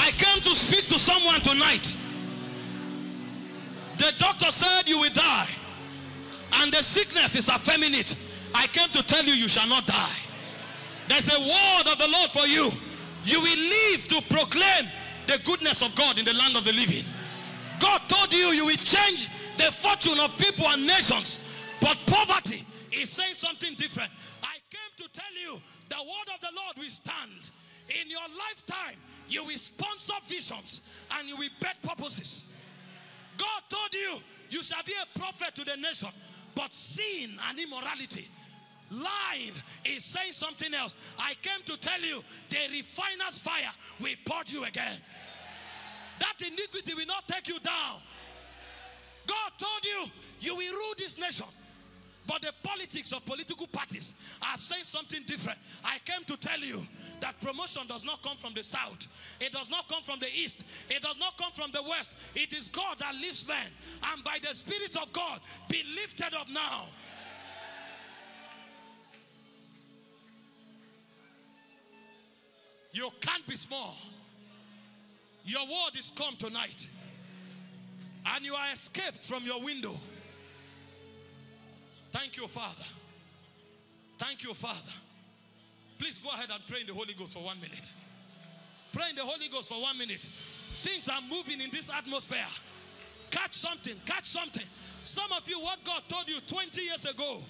I came to speak to someone tonight. The doctor said you will die, and the sickness is effeminate. I came to tell you, you shall not die. There's a word of the Lord for you. You will live to proclaim the goodness of God in the land of the living. God told you, you will change the fortune of people and nations, but poverty is saying something different. I came to tell you, the word of the Lord will stand. In your lifetime, you will sponsor visions and you will bet purposes. God told you, you shall be a prophet to the nation. But sin and immorality, lying is saying something else. I came to tell you, the refiner's fire will purge you again. That iniquity will not take you down. God told you, you will rule this nation. But the politics of political parties are saying something different. I came to tell you that promotion does not come from the south. It does not come from the east. It does not come from the west. It is God that lifts men. And by the Spirit of God, be lifted up now. You can't be small. Your word is come tonight. And you are escaped from your window. Thank you, Father. Thank you, Father. Please go ahead and pray in the Holy Ghost for 1 minute. Pray in the Holy Ghost for 1 minute. Things are moving in this atmosphere. Catch something, catch something. Some of you, what God told you 20 years ago,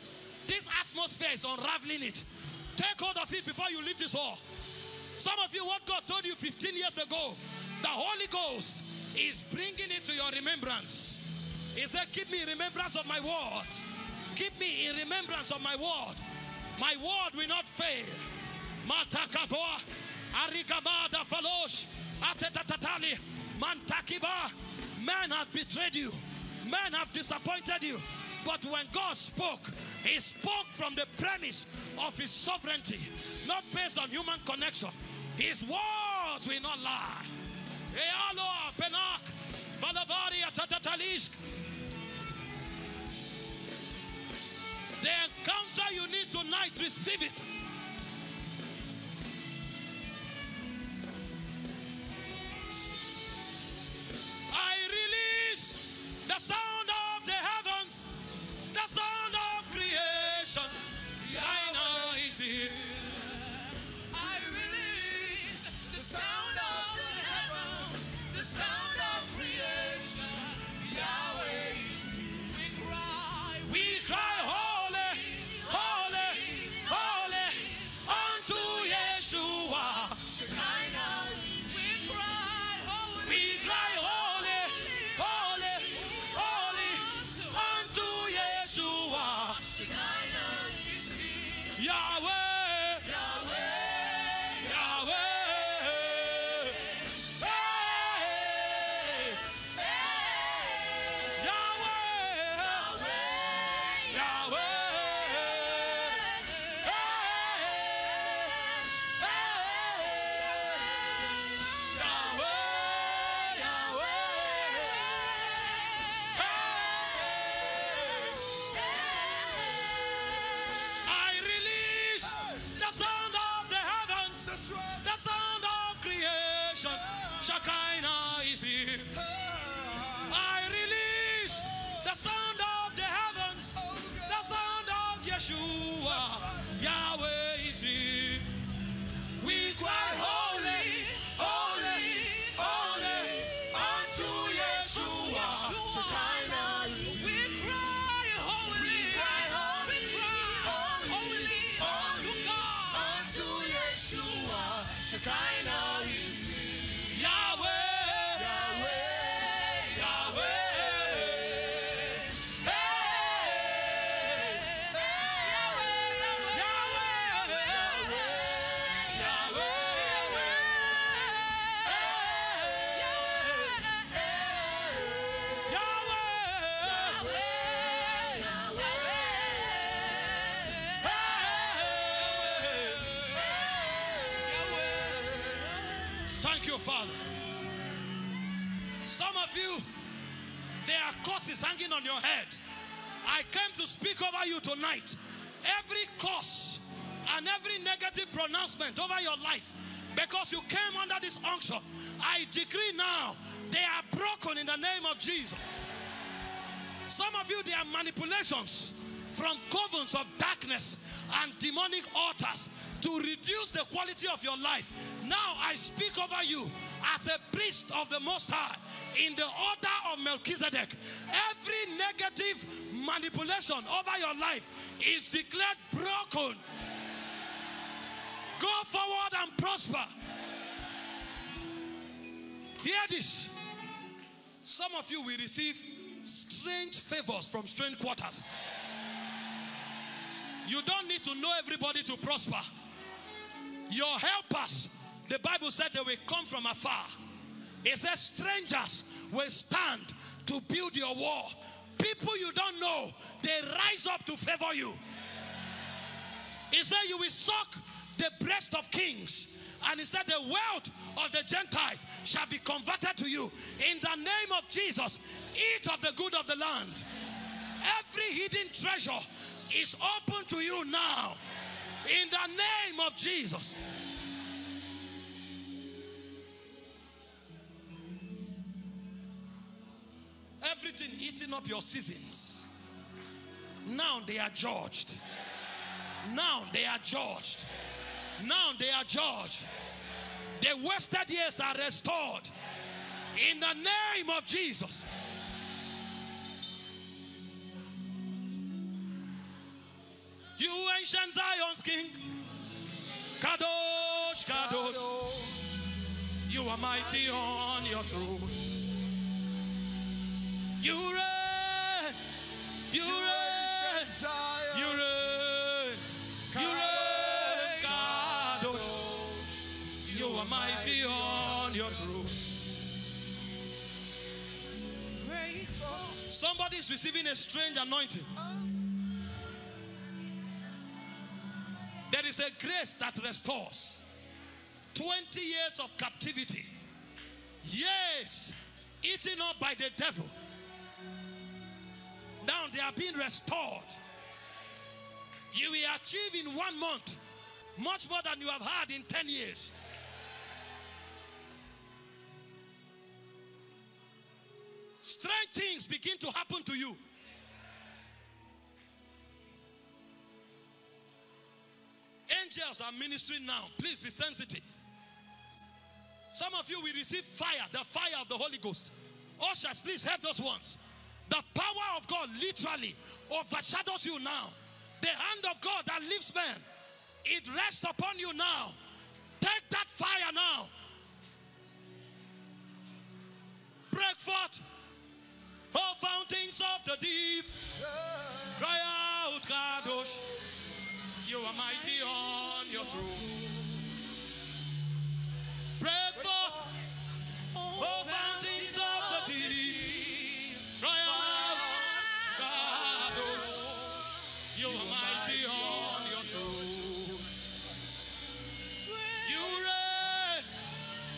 this atmosphere is unraveling it. Take hold of it before you leave this hall. Some of you, what God told you 15 years ago, the Holy Ghost is bringing it to your remembrance. He said, keep me in remembrance of my word. Keep me in remembrance of my word. My word will not fail. Matakaboa, Arigabada Falosh, Atetatali, Mantakiba. Men have betrayed you. Men have disappointed you. But when God spoke, He spoke from the premise of His sovereignty, not based on human connection. His words will not lie. The encounter you need tonight, receive it. I release the sound of the heavens, the sound of creation. I know He's here. I release the sound of the heavens, the sound of creation. Yahweh is here. We cry, holy, holy, holy, unto Yeshua. Shekinah is here. We cry, holy, holy, holy, unto Yeshua. Shekinah is here. Yahweh. Is hanging on your head. I came to speak over you tonight. Every curse and every negative pronouncement over your life, because you came under this unction, I decree now they are broken in the name of Jesus. Some of you, they are manipulations from covens of darkness and demonic altars to reduce the quality of your life. Now I speak over you as a priest of the Most High, in the order of Melchizedek. Every negative manipulation over your life is declared broken. Go forward and prosper. Hear this. Some of you will receive strange favors from strange quarters. You don't need to know everybody to prosper. Your helpers, the Bible said, they will come from afar. It says strangers will stand to build your wall. People you don't know, they rise up to favor you. It said you will suck the breast of kings. And it said the wealth of the Gentiles shall be converted to you. In the name of Jesus, eat of the good of the land. Every hidden treasure is open to you now. In the name of Jesus. everything eating up your seasons. Now they are judged. Now they are judged. Now they are judged. The wasted years are restored in the name of Jesus. You ancient Zion's king, Kadosh, Kadosh, you are mighty on your throne. You reign, you reign, you reign, you reign, Kadosh, you are mighty on your throne. Somebody is receiving a strange anointing. There is a grace that restores 20 years of captivity. Yes, eaten up by the devil. Now they are being restored. You will achieve in 1 month much more than you have had in 10 years. Strange things begin to happen to you. Angels are ministering now. Please be sensitive. Some of you will receive fire, the fire of the Holy Ghost. Ushers, please help those ones. The power of God literally overshadows you now. The hand of God that lifts men, it rests upon you now. Take that fire now. Break forth, O fountains of the deep. Cry out, Kadosh. You are mighty on your throne. Break forth, O fountains of the deep. Cry out, Kadosh. You are mighty on your throne. You reign,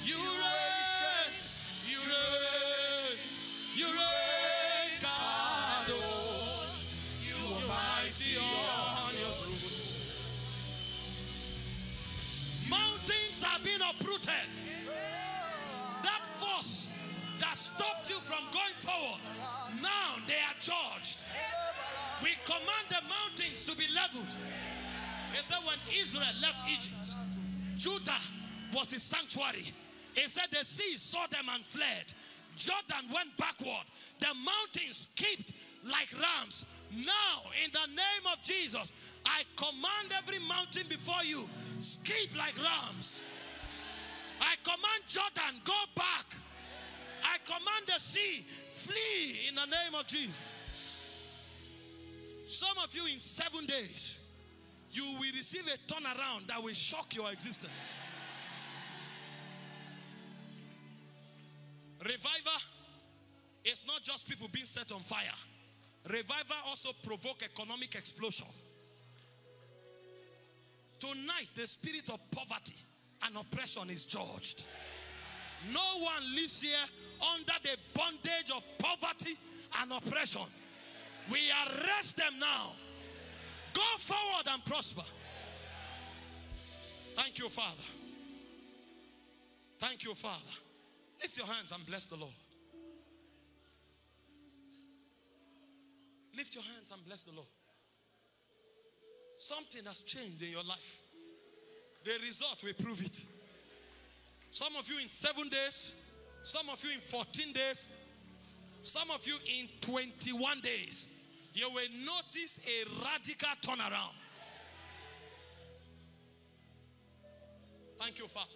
you reign, you reign, you reign, Kadosh. You are mighty on your throne. Mountains are being uprooted. That force that stopped you from going forward, now they are judged. We command the mountains to be leveled. He said when Israel left Egypt, Judah was his sanctuary. He said the sea saw them and fled. Jordan went backward. The mountains skipped like rams. Now, in the name of Jesus, I command every mountain before you, skip like rams. I command Jordan, go back. I command the sea, flee in the name of Jesus. Some of you in 7 days, you will receive a turnaround that will shock your existence. Revival is not just people being set on fire. Revival also provokes economic explosion. Tonight, the spirit of poverty and oppression is judged. No one lives here under the bondage of poverty and oppression. We arrest them now. Go forward and prosper. Thank you, Father. Thank you, Father. Lift your hands and bless the Lord. Lift your hands and bless the Lord. Something has changed in your life. The result will prove it. Some of you in 7 days, some of you in 14 days, some of you in 21 days, you will notice a radical turnaround. Thank you, Father.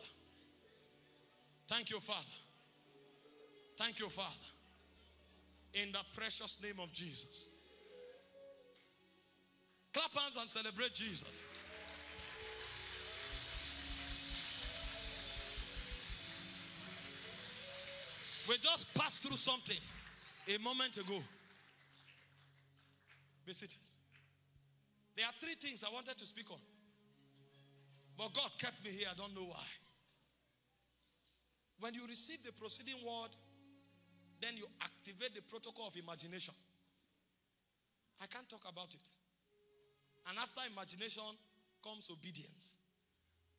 Thank you, Father. Thank you, Father. In the precious name of Jesus. Clap hands and celebrate Jesus. We just passed through something a moment ago. Visit. There are 3 things I wanted to speak on. But God kept me here. I don't know why. When you receive the proceeding word, then you activate the protocol of imagination. I can't talk about it. And after imagination comes obedience.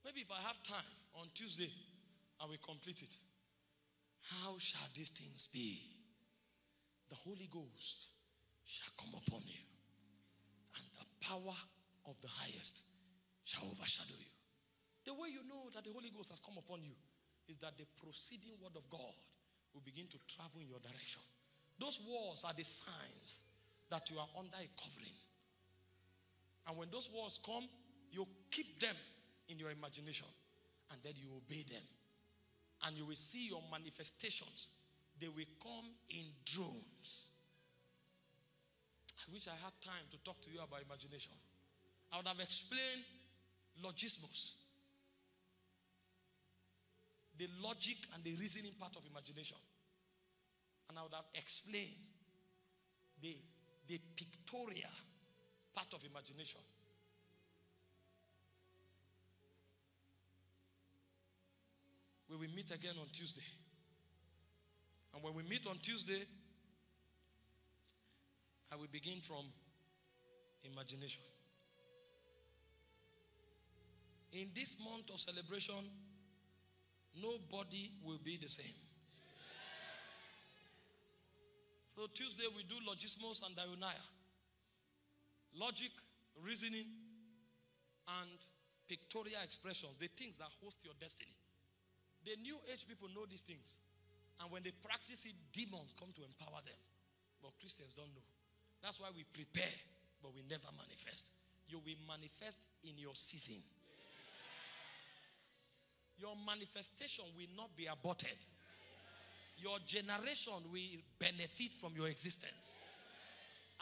Maybe if I have time on Tuesday, I will complete it. How shall these things be? the Holy Ghost shall come upon you, and the power of the highest shall overshadow you. The way you know that the Holy Ghost has come upon you is that the proceeding word of God will begin to travel in your direction. Those walls are the signs that you are under a covering. And when those walls come, you keep them in your imagination, and then you obey them. And you will see your manifestations. They will come in droves. I wish I had time to talk to you about imagination. I would have explained logismos, the logic and the reasoning part of imagination. And I would have explained the pictorial part of imagination. We will meet again on Tuesday. And when we meet on Tuesday, I will begin from imagination. In this month of celebration, nobody will be the same. So Tuesday we do logismos and dianoia. Logic, reasoning, and pictorial expressions. The things that host your destiny. The new age people know these things. And when they practice it, demons come to empower them. But Christians don't know. That's why we prepare, but we never manifest. You will manifest in your season. Your manifestation will not be aborted. Your generation will benefit from your existence.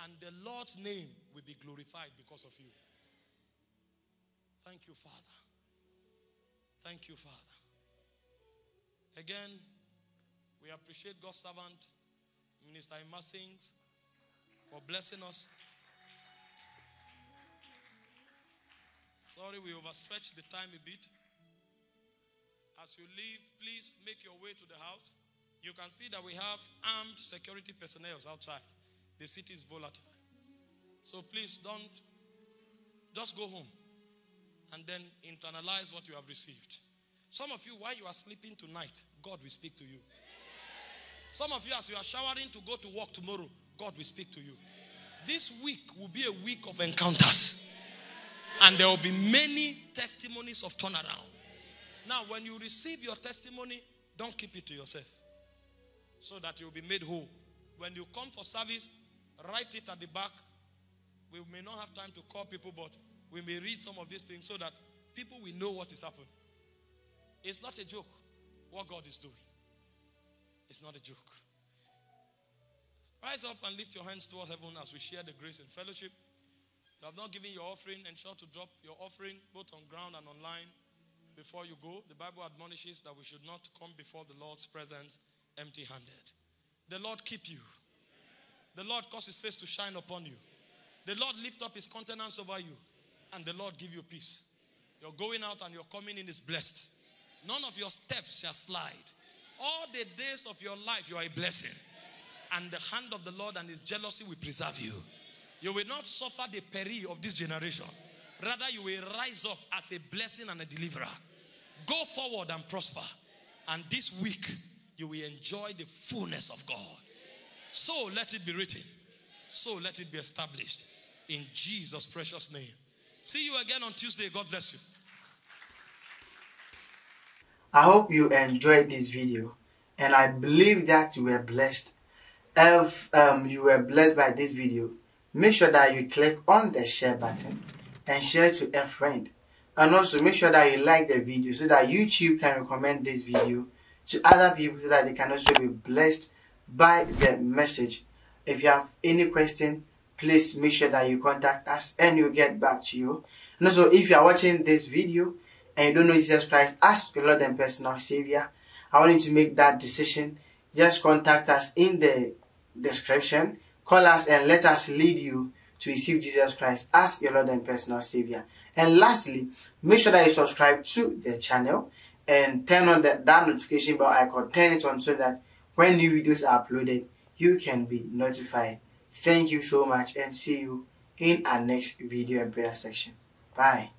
And the Lord's name will be glorified because of you. Thank you, Father. Thank you, Father. Again, we appreciate God's servant, Minister Imasings, for blessing us. Sorry, we overstretched the time a bit. As you leave, please make your way to the house. You can see that we have armed security personnel outside. The city is volatile. So please don't, just go home and then internalize what you have received. Some of you, while you are sleeping tonight, God will speak to you. Some of you, as you are showering to go to work tomorrow, God will speak to you. This week will be a week of encounters. And there will be many testimonies of turnaround. Now, when you receive your testimony, don't keep it to yourself, so that you'll be made whole. When you come for service, write it at the back. We may not have time to call people, but we may read some of these things so that people will know what is happening. It's not a joke what God is doing. It's not a joke. Rise up and lift your hands towards heaven as we share the grace and fellowship. You have not given your offering, ensure to drop your offering both on ground and online. Before you go, the Bible admonishes that we should not come before the Lord's presence empty-handed. The Lord keep you. The Lord cause his face to shine upon you. The Lord lift up his countenance over you. And the Lord give you peace. Your going out and your coming in is blessed. None of your steps shall slide. All the days of your life you are a blessing. And the hand of the Lord and his jealousy will preserve you. You will not suffer the peril of this generation. Rather, you will rise up as a blessing and a deliverer. Go forward and prosper. And this week, you will enjoy the fullness of God. So let it be written. So let it be established. In Jesus' precious name. See you again on Tuesday. God bless you. I hope you enjoyed this video. And I believe that you were blessed. If you were blessed by this video, make sure that you click on the share button and share it to a friend. And also make sure that you like the video so that YouTube can recommend this video to other people so that they can also be blessed by the message. If you have any question, please make sure that you contact us and we'll get back to you. And also, if you are watching this video and you don't know Jesus Christ as your Lord and personal Savior, I want you to make that decision. Just contact us in the description. Call us and let us lead you to receive Jesus Christ as your Lord and personal Savior. And lastly, make sure that you subscribe to the channel and turn on that notification bell icon. Turn it on so that when new videos are uploaded, you can be notified. Thank you so much and see you in our next video and prayer section. Bye.